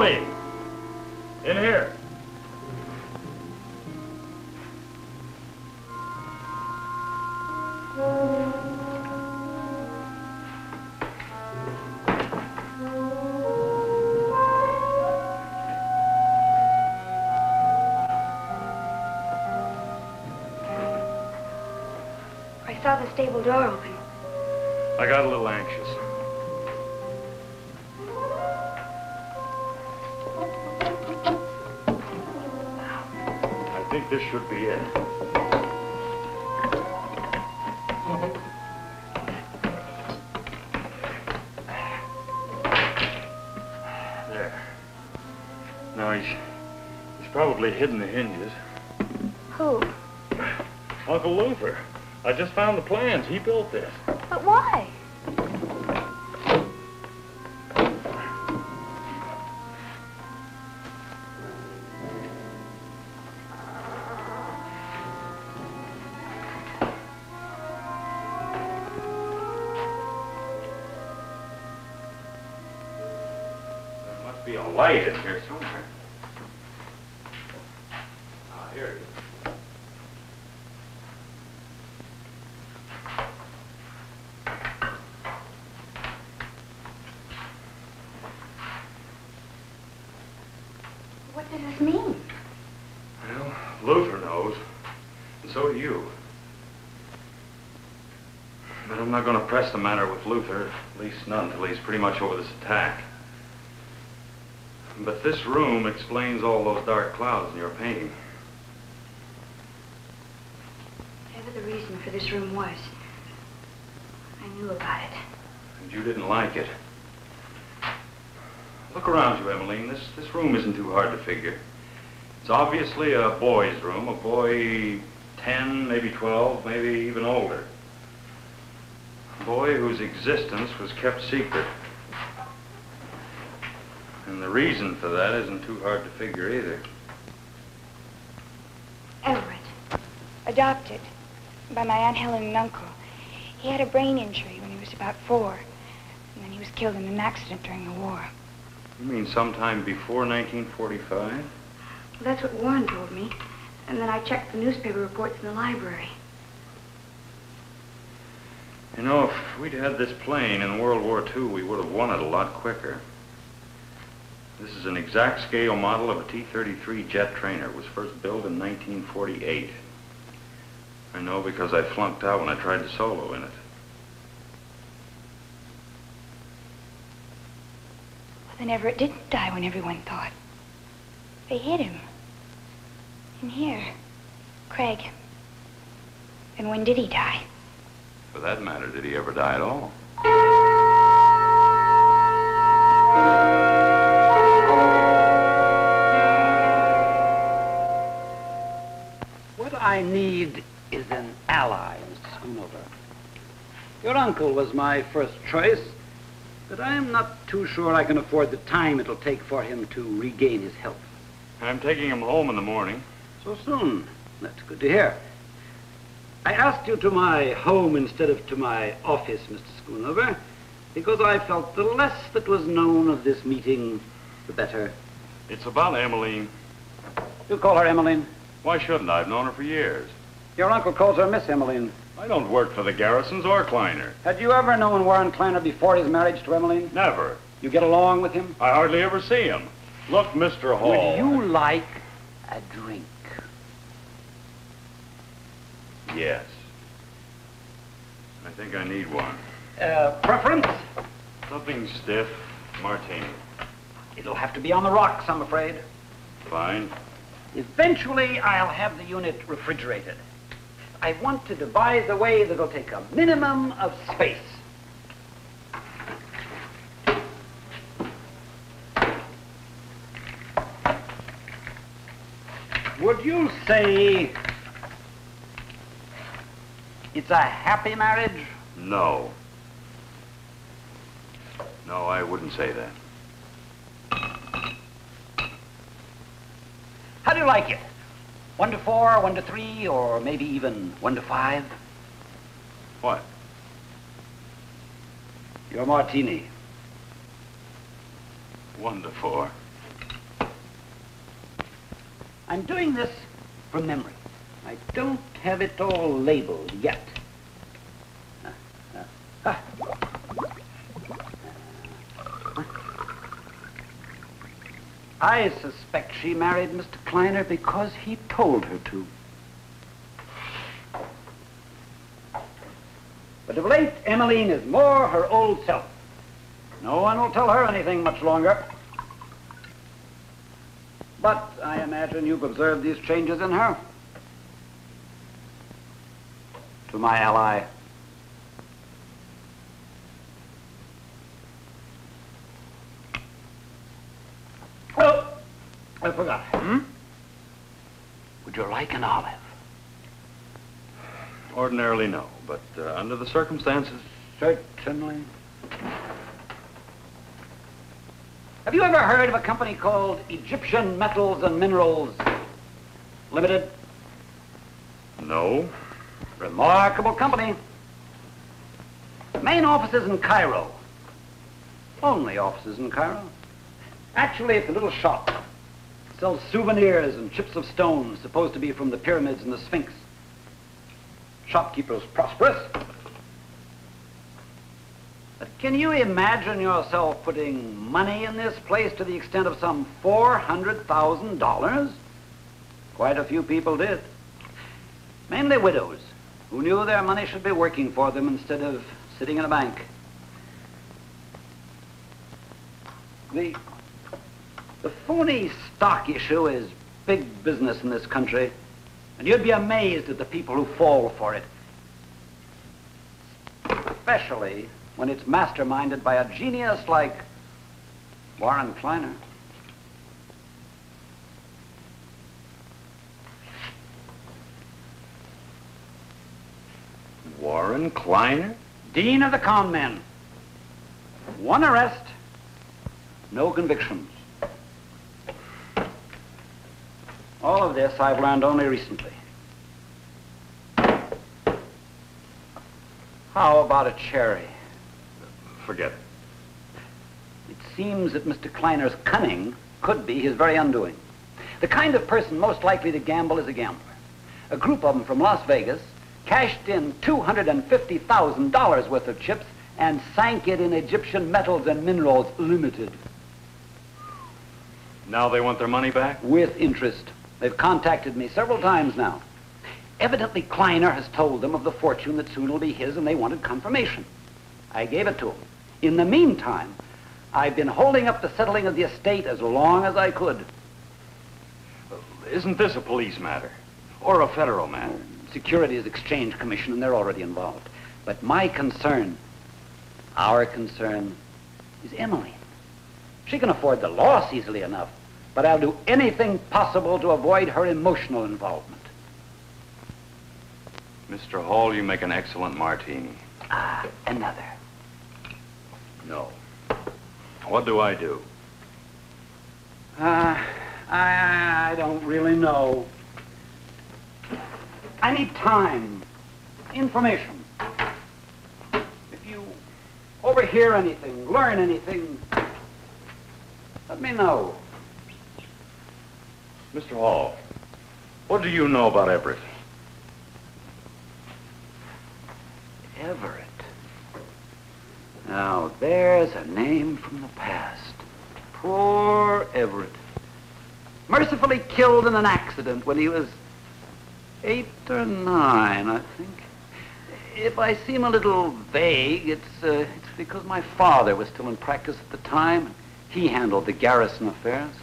Emmeline, in here. I saw the stable door open. I got a little anxious. I think this should be it. There. Now he's, he's probably hidden the hinges. Who? Uncle Luther. I just found the plans. He built this. But why? There must be a light in here somewhere. Ah, here it is. I'm not going to press the matter with Luther, at least not until he's pretty much over this attack. But this room explains all those dark clouds in your painting. Whatever the reason for this room was, I knew about it. And you didn't like it. Look around you, Emmeline. This, this room isn't too hard to figure. It's obviously a boy's room, a boy ten, maybe twelve, maybe even older. Boy whose existence was kept secret. And the reason for that isn't too hard to figure either. Everett, adopted by my Aunt Helen and Uncle. He had a brain injury when he was about four, and then he was killed in an accident during the war. You mean sometime before nineteen forty-five? Well, that's what Warren told me, and then I checked the newspaper reports in the library. You know, if we'd had this plane in World War Two, we would have won it a lot quicker. This is an exact scale model of a T thirty-three jet trainer. It was first built in nineteen forty-eight. I know because I flunked out when I tried to solo in it. Well, then Everett didn't die when everyone thought. They hid him. In here. Craig. And when did he die? For that matter, did he ever die at all? What I need is an ally, Mister Schoonover. Your uncle was my first choice, but I'm not too sure I can afford the time it'll take for him to regain his health. I'm taking him home in the morning. So soon. That's good to hear. I asked you to my home instead of to my office, Mister Schoonover, because I felt the less that was known of this meeting, the better. It's about Emmeline. You call her Emmeline? Why shouldn't I? I've known her for years. Your uncle calls her Miss Emmeline. I don't work for the Garrisons or Kleiner. Had you ever known Warren Kleiner before his marriage to Emmeline? Never. You get along with him? I hardly ever see him. Look, Mister Hall. Would you like a drink? Yes. I think I need one. Uh, preference? Something stiff. Martini. It'll have to be on the rocks, I'm afraid. Fine. Eventually, I'll have the unit refrigerated. I want to devise a way that'll take a minimum of space. Would you say it's a happy marriage? No. No, I wouldn't say that. How do you like it? One to four, one to three, or maybe even one to five? What? Your martini. One to four. I'm doing this from memory. I don't have it all labeled yet. Uh, uh, ah. uh, I suspect she married Mister Kleiner because he told her to. But of late, Emmeline is more her old self. No one will tell her anything much longer. But I imagine you've observed these changes in her. To my ally. Oh, I forgot. Hmm? Would you like an olive? Ordinarily, no. But uh, under the circumstances... Certainly. Have you ever heard of a company called Egyptian Metals and Minerals Limited? No. Remarkable company. The main office is in Cairo. Only offices in Cairo. Actually, it's a little shop. It sells souvenirs and chips of stone supposed to be from the pyramids and the Sphinx. Shopkeeper's prosperous. But can you imagine yourself putting money in this place to the extent of some four hundred thousand dollars? Quite a few people did. Mainly widows, who knew their money should be working for them instead of sitting in a bank. The, the phony stock issue is big business in this country, and you'd be amazed at the people who fall for it. Especially when it's masterminded by a genius like Warren Kleiner. Warren Kleiner? Dean of the con men. One arrest, no convictions. All of this I've learned only recently. How about a cherry? Forget it. It seems that Mister Kleiner's cunning could be his very undoing. The kind of person most likely to gamble is a gambler. A group of them from Las Vegas cashed in two hundred fifty thousand dollars worth of chips and sank it in Egyptian Metals and Minerals Limited. Now they want their money back? With interest. They've contacted me several times now. Evidently, Kleiner has told them of the fortune that soon will be his, and they wanted confirmation. I gave it to them. In the meantime, I've been holding up the settling of the estate as long as I could. Isn't this a police matter? Or a federal matter? Securities Exchange Commission, and they're already involved. But my concern, our concern, is Emmeline. She can afford the loss easily enough, but I'll do anything possible to avoid her emotional involvement. Mister Hall, you make an excellent martini. Ah, another. No. What do I do? Uh, I, I don't really know. I need time, information. If you overhear anything, learn anything, let me know. Mister Hall, what do you know about Everett? Everett. Now, there's a name from the past. Poor Everett. Mercifully killed in an accident when he was eight or nine, I think. If I seem a little vague, it's, uh, it's because my father was still in practice at the time. He handled the Garrison affairs.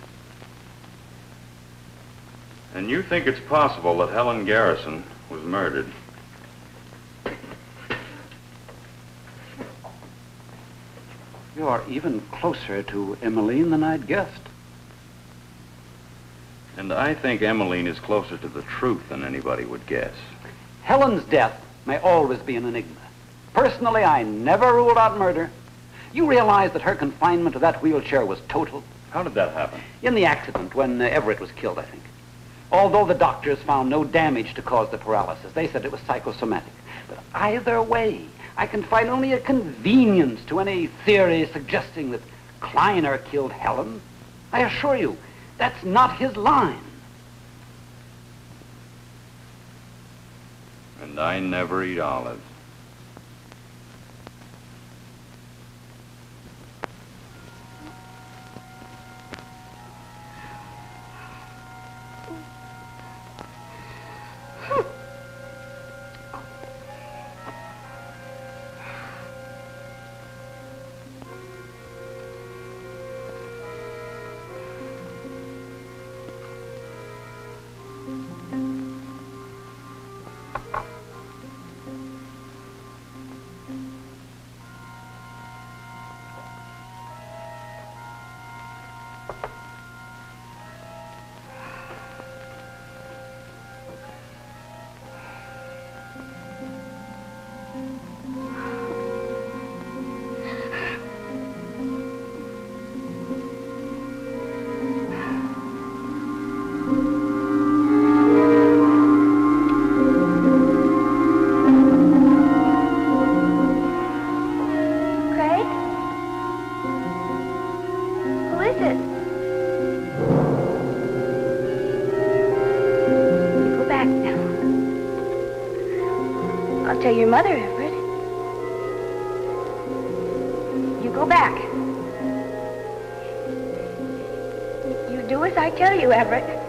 And you think it's possible that Helen Garrison was murdered? You are even closer to Emmeline than I'd guessed. And I think Emmeline is closer to the truth than anybody would guess. Helen's death may always be an enigma. Personally, I never ruled out murder. You realize that her confinement to that wheelchair was total? How did that happen? In the accident when uh, Everett was killed, I think. Although the doctors found no damage to cause the paralysis, they said it was psychosomatic. But either way, I can find only a convenience to any theory suggesting that Kleiner killed Helen. I assure you, that's not his line. and I never eat olives. Tell your mother, Everett. You go back. You do as I tell you, Everett.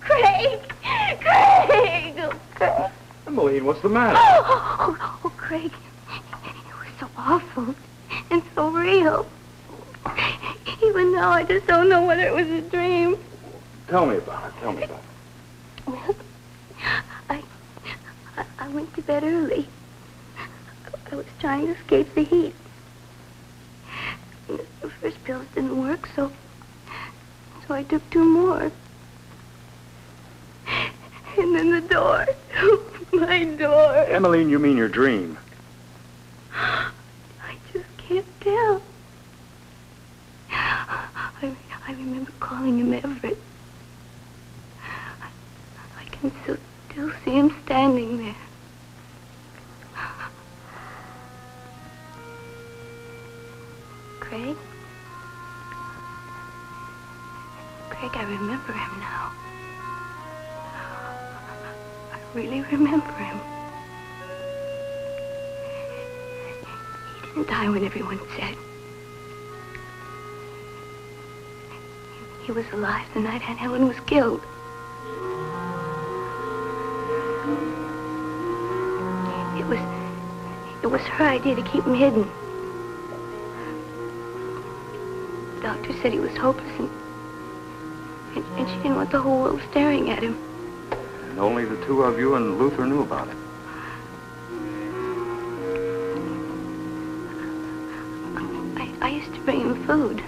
Craig! Craig! Oh, Craig! Emmeline, what's the matter? Oh, oh, oh, Craig, it was so awful and so real. Even now, I just don't know whether it was a dream. Tell me about it. Tell me about it. Well, I, I, I went to bed early. I was trying to escape the heat. The first pills didn't work, so, so I took two more. And then the door, my door. Emmeline, you mean your dream? I just can't tell. I, I remember calling him Everett. I, I can still, still see him standing there. Craig? Craig, I remember him now. Really remember him. He didn't die when everyone said. He was alive the night Aunt Helen was killed. It was, it was her idea to keep him hidden. The doctor said he was hopeless, and, and, and she didn't want the whole world staring at him. And only the two of you and Luther knew about it. I, I used to bring him food.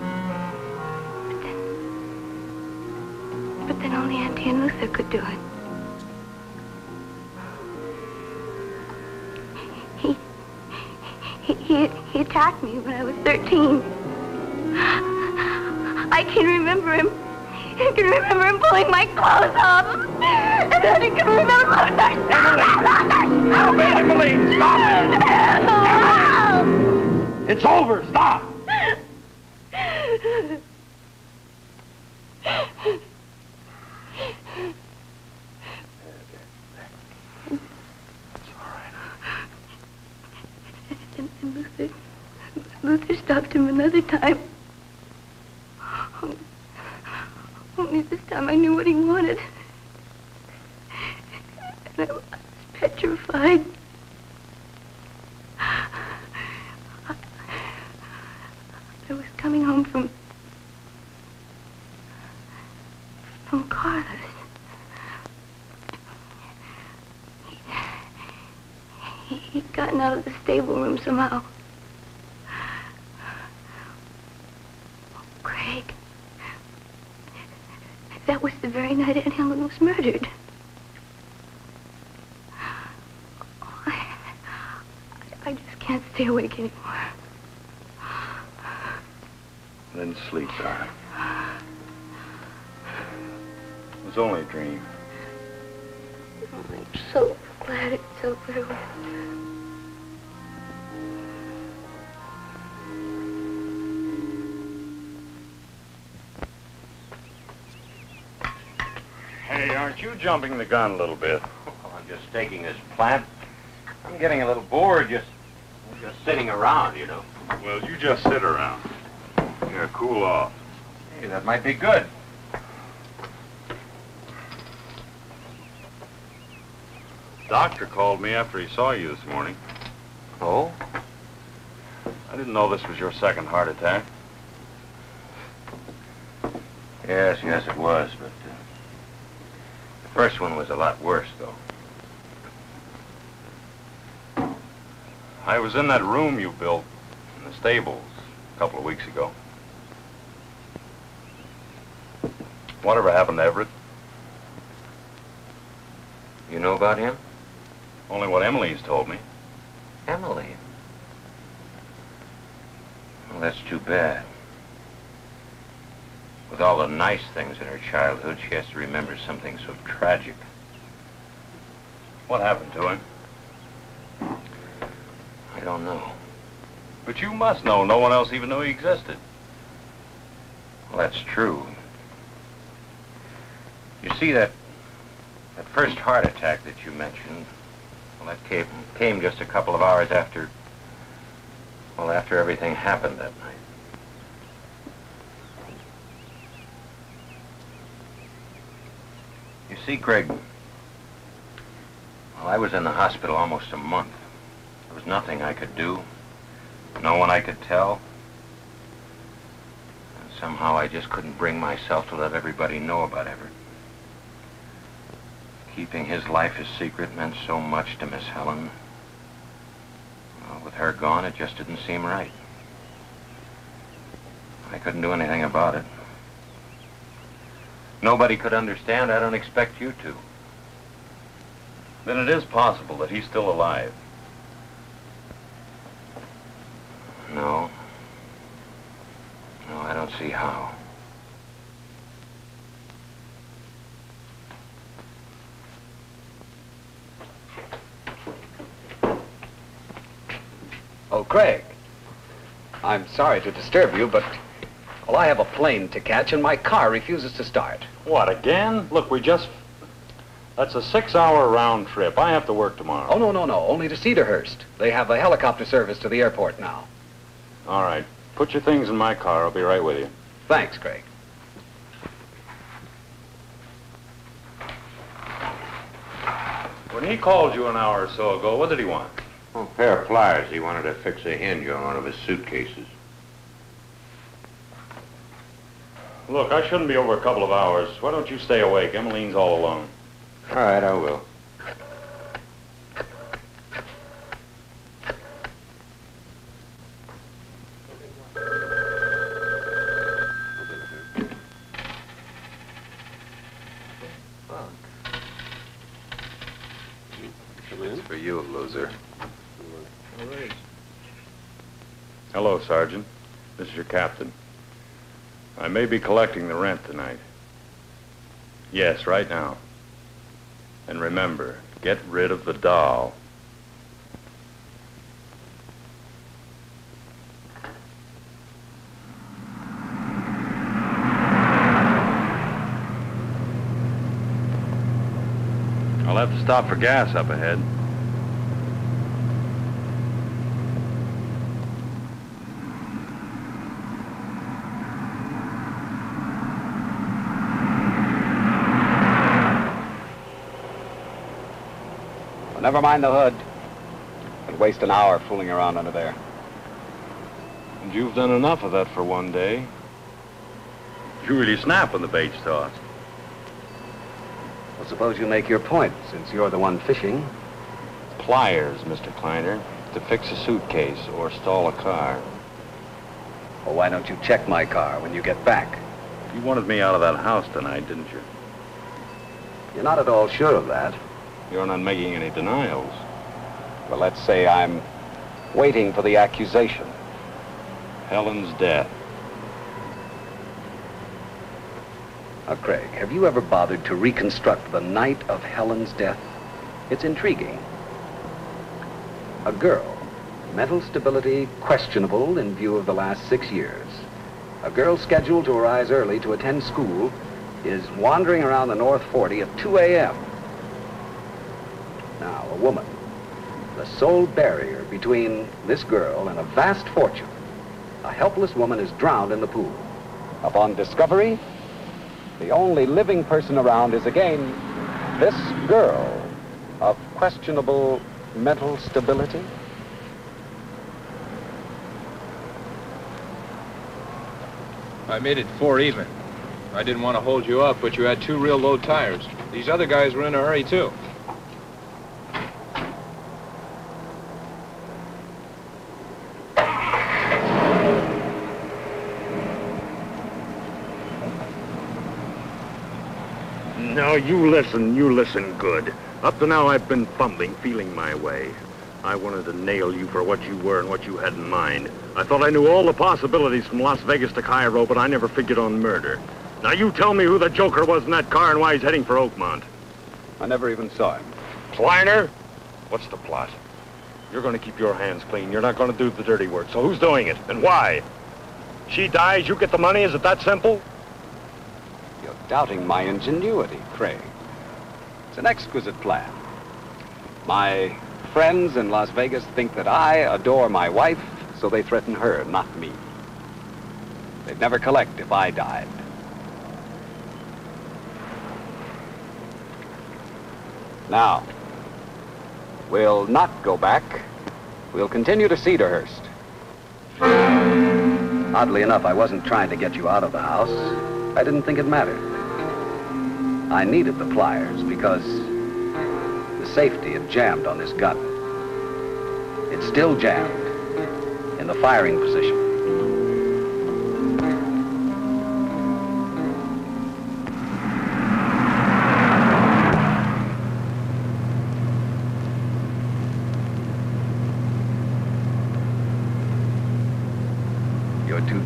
But then, but then only Auntie and Luther could do it. He, he, he, he attacked me when I was thirteen. I can remember him. I can remember him pulling my clothes off. And then I can remember Emmeline! Emmeline, stop it! Oh. It's over, stop! It's all right. And, and Luther, Luther stopped him another time. This time I knew what he wanted. And I was petrified. I, I was coming home from... from Carla's. He, He'd gotten out of the stable room somehow. Oh, Craig. That was the very night Aunt Helen was murdered. Oh, I, I just can't stay awake anymore. Then sleep, darling. It was only a dream. Oh, I'm so glad it's over with. Hey, aren't you jumping the gun a little bit? Oh, I'm just taking this plant. I'm getting a little bored just, just sitting around, you know. Well, you just sit around. You're cool off. Hey, that might be good. Doctor called me after he saw you this morning. Oh? I didn't know this was your second heart attack. Yes, yes, it was, but uh, the first one was a lot worse, though. I was in that room you built in the stables a couple of weeks ago. Whatever happened to Everett? You know about him? Only what Emmeline's told me. Emmeline? Well, that's too bad. With all the nice things in her childhood, she has to remember something so tragic. What happened to him? I don't know. But you must know. No one else even knew he existed. Well, that's true. You see, that that first heart attack that you mentioned, well, that came, came just a couple of hours after, well, after everything happened that night. You see, Craig, well, I was in the hospital almost a month. There was nothing I could do, no one I could tell. And somehow I just couldn't bring myself to let everybody know about Everett. Keeping his life a secret meant so much to Miss Helen. Well, with her gone, it just didn't seem right. I couldn't do anything about it. Nobody could understand. I don't expect you to. Then it is possible that he's still alive. No. No, I don't see how. Oh, Craig, I'm sorry to disturb you, but, well, I have a plane to catch and my car refuses to start. What, again? Look, we just... That's a six-hour round trip. I have to work tomorrow. Oh, no, no, no, only to Cedarhurst. They have a helicopter service to the airport now. All right, put your things in my car. I'll be right with you. Thanks, Craig. When he called you an hour or so ago, what did he want? A pair of pliers. He wanted to fix a hinge on one of his suitcases. Look, I shouldn't be over a couple of hours. Why don't you stay awake? Emmeline's all alone. All right, I will. Hello, Sergeant. This is your captain. I may be collecting the rent tonight. Yes, right now. And remember, get rid of the doll. I'll have to stop for gas up ahead. Never mind the hood. I'd waste an hour fooling around under there. And you've done enough of that for one day. You really snap when the bait's tossed. Well, suppose you make your point, since you're the one fishing. pliers, Mister Kleiner, to fix a suitcase or stall a car. Well, why don't you check my car when you get back? You wanted me out of that house tonight, didn't you? You're not at all sure of that. You're not making any denials. Well, let's say I'm waiting for the accusation. Helen's death. Now, Craig, have you ever bothered to reconstruct the night of Helen's death? It's intriguing. A girl, mental stability questionable in view of the last six years. A girl scheduled to arise early to attend school is wandering around the North forty at two A M Now, a woman, the sole barrier between this girl and a vast fortune. A helpless woman is drowned in the pool. Upon discovery, the only living person around is again this girl of questionable mental stability. I made it four even. I didn't want to hold you up, but you had two real low tires. These other guys were in a hurry, too. Now, you listen, you listen good. Up to now, I've been fumbling, feeling my way. I wanted to nail you for what you were and what you had in mind. I thought I knew all the possibilities from Las Vegas to Cairo, but I never figured on murder. Now, you tell me who the Joker was in that car and why he's heading for Oakmont. I never even saw him. Kleiner? What's the plot? You're going to keep your hands clean. You're not going to do the dirty work. So who's doing it and why? She dies, you get the money. Is it that simple? You're doubting my ingenuity, Craig. It's an exquisite plan. My friends in Las Vegas think that I adore my wife, so they threaten her, not me. They'd never collect if I died. Now, we'll not go back. We'll continue to Cedarhurst. Oddly enough, I wasn't trying to get you out of the house. I didn't think it mattered. I needed the pliers because the safety had jammed on this gun. It's still jammed in the firing position.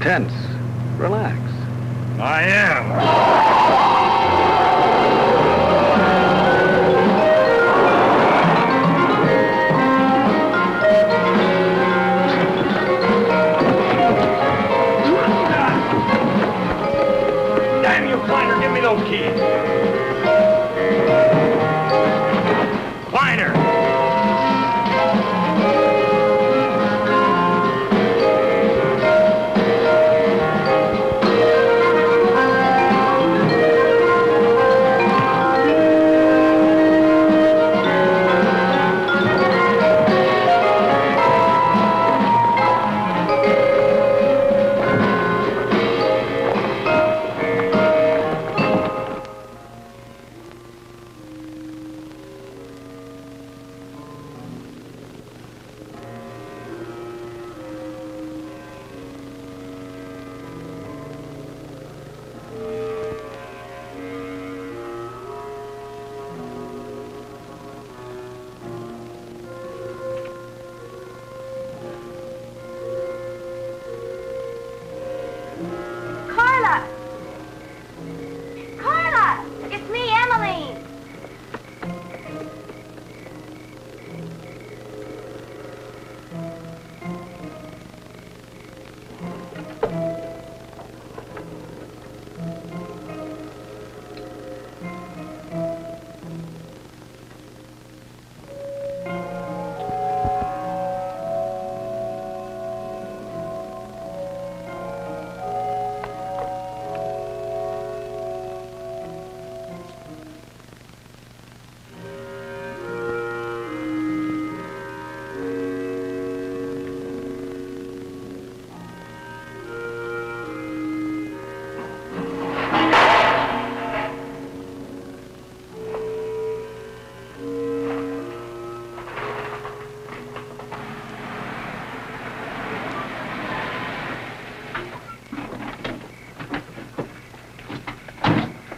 Tense. Relax. I am. Damn you, Kleiner, give me those keys. Kleiner!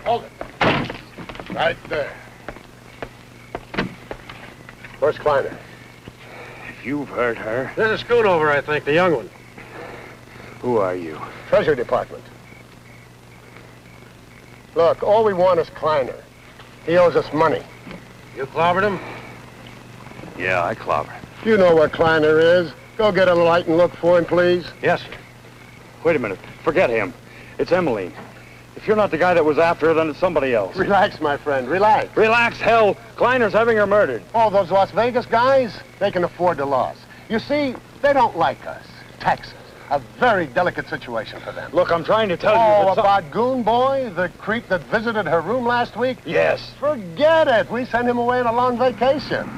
Hold it. Right there. Where's Kleiner? You've heard her. This is Schoonover, I think, the young one. Who are you? Treasury Department. Look, all we want is Kleiner. He owes us money. You clobbered him? Yeah, I clobbered him. You know where Kleiner is. Go get a light and look for him, please. Yes, sir. Wait a minute. Forget him. It's Emmeline. If you're not the guy that was after her, then it's somebody else. Relax, my friend, relax. Relax, hell. Kleiner's having her murdered. Oh, those Las Vegas guys? They can afford the loss. You see, they don't like us. Taxes. A very delicate situation for them. Look, I'm trying to tell oh, you... Oh, about Goon Boy, the creep that visited her room last week? Yes. Forget it. We sent him away on a long vacation.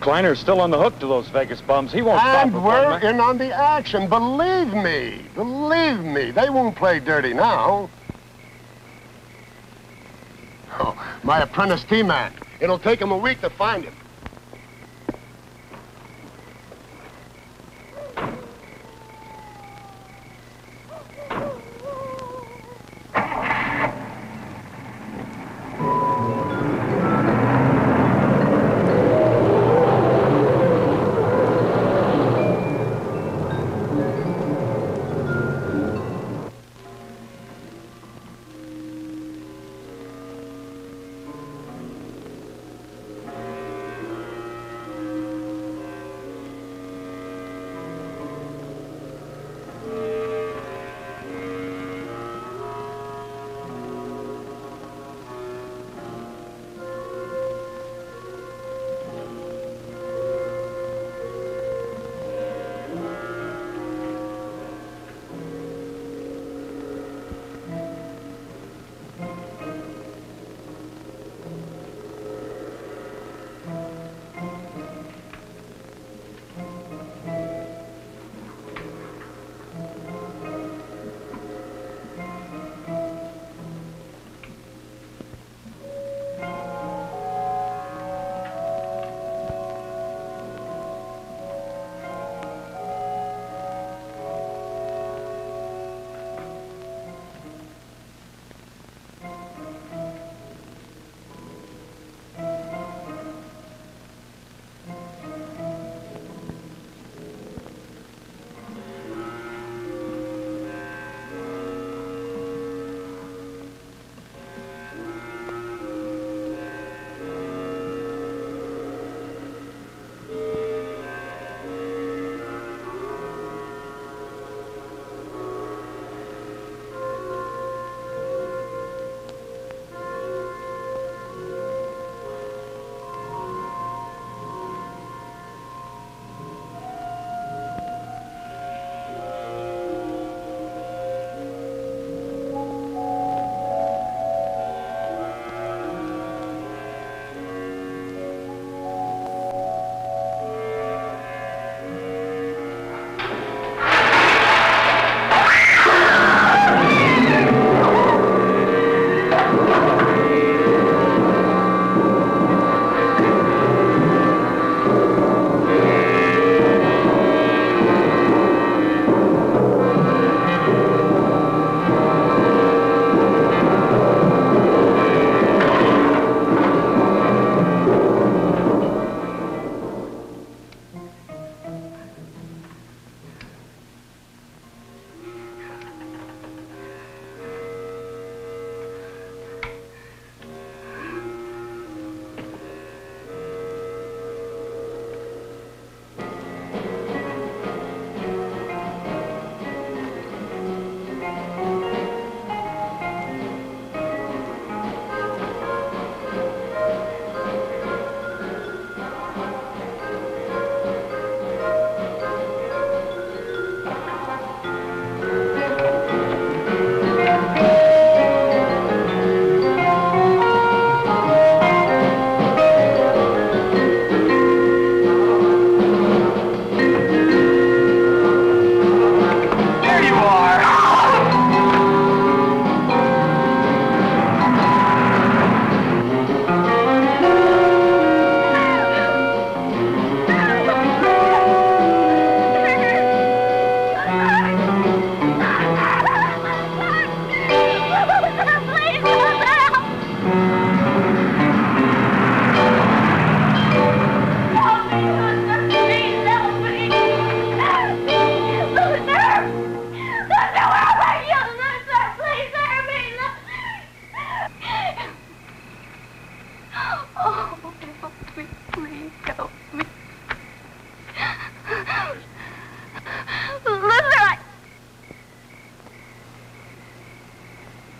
Kleiner's still on the hook to those Vegas bums. He won't and stop. And we're right? in on the action. Believe me. Believe me. They won't play dirty now. Oh, my apprentice T-Man. It'll take him a week to find him.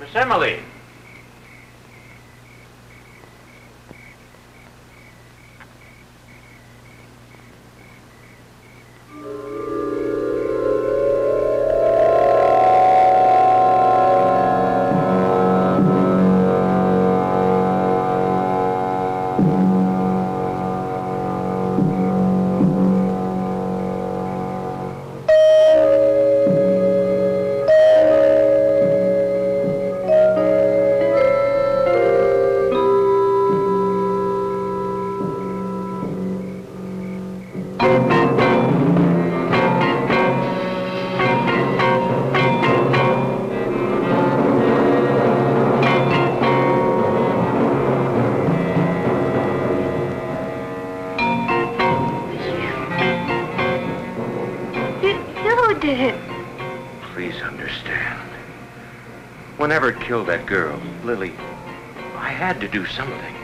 Miss Emmeline. Whenever I killed that girl, Lily, I had to do something.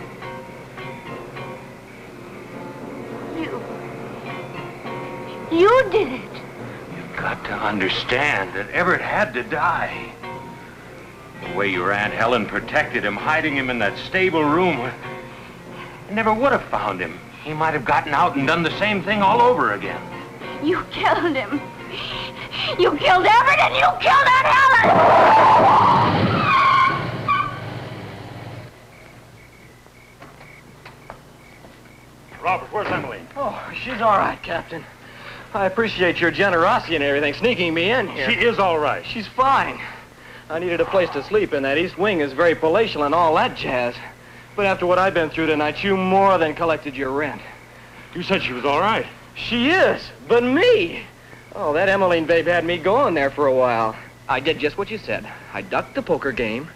You... You did it. You've got to understand that Everett had to die. The way your Aunt Helen protected him, hiding him in that stable room, I never would have found him. He might have gotten out and done the same thing all over again. You killed him. You killed Everett and you killed Aunt Helen! Robert, where's Emmeline? Oh, she's all right, Captain. I appreciate your generosity and everything, sneaking me in here. She is all right. She's fine. I needed a place to sleep, and that east wing is very palatial and all that jazz. But after what I've been through tonight, you more than collected your rent. You said she was all right. She is, but me... Oh, that Emmeline babe had me going there for a while. I did just what you said. I ducked the poker game.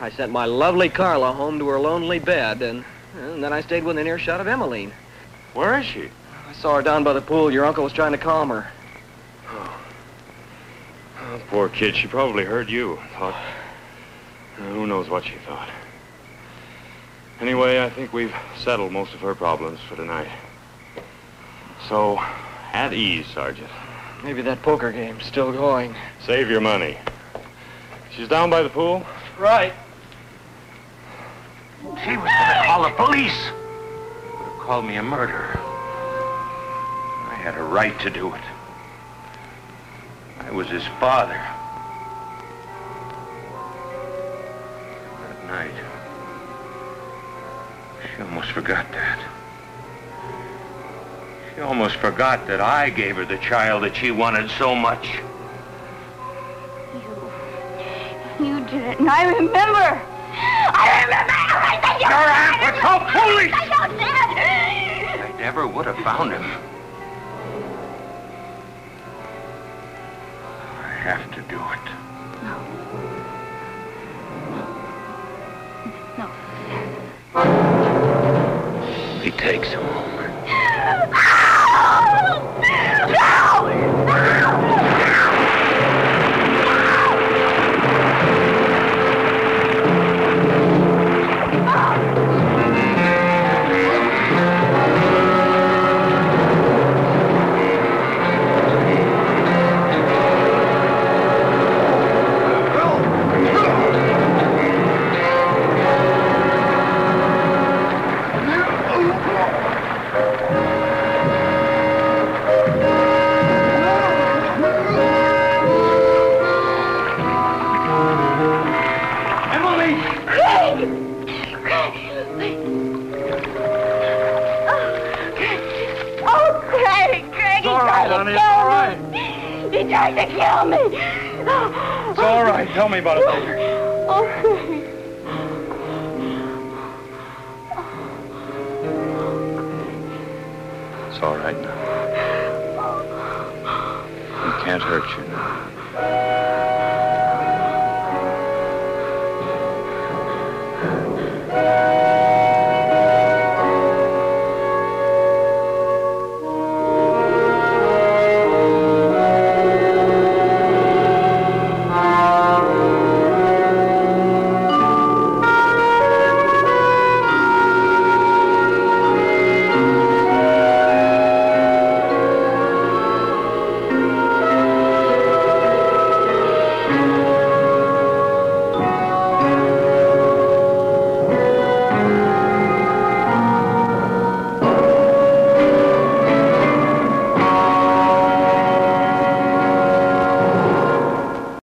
I sent my lovely Carla home to her lonely bed, and, and then I stayed within earshot of Emmeline. Where is she? I saw her down by the pool. Your uncle was trying to calm her. Oh, oh poor kid. She probably heard you. Thought, who knows what she thought. Anyway, I think we've settled most of her problems for tonight. So, at ease, Sergeant. Maybe that poker game's still going. Save your money. She's down by the pool? Right. She was gonna call the police. Would have called me a murderer. I had a right to do it. I was his father. That night, she almost forgot that. She almost forgot that I gave her the child that she wanted so much. You... you did it, and I remember. I remember everything you... Your aunt was so foolish! I don't dare! I never would have found him. I have to do it. No. No. He takes him home. Tell me about it later. Oh, Craig. It's all right now. He can't hurt you.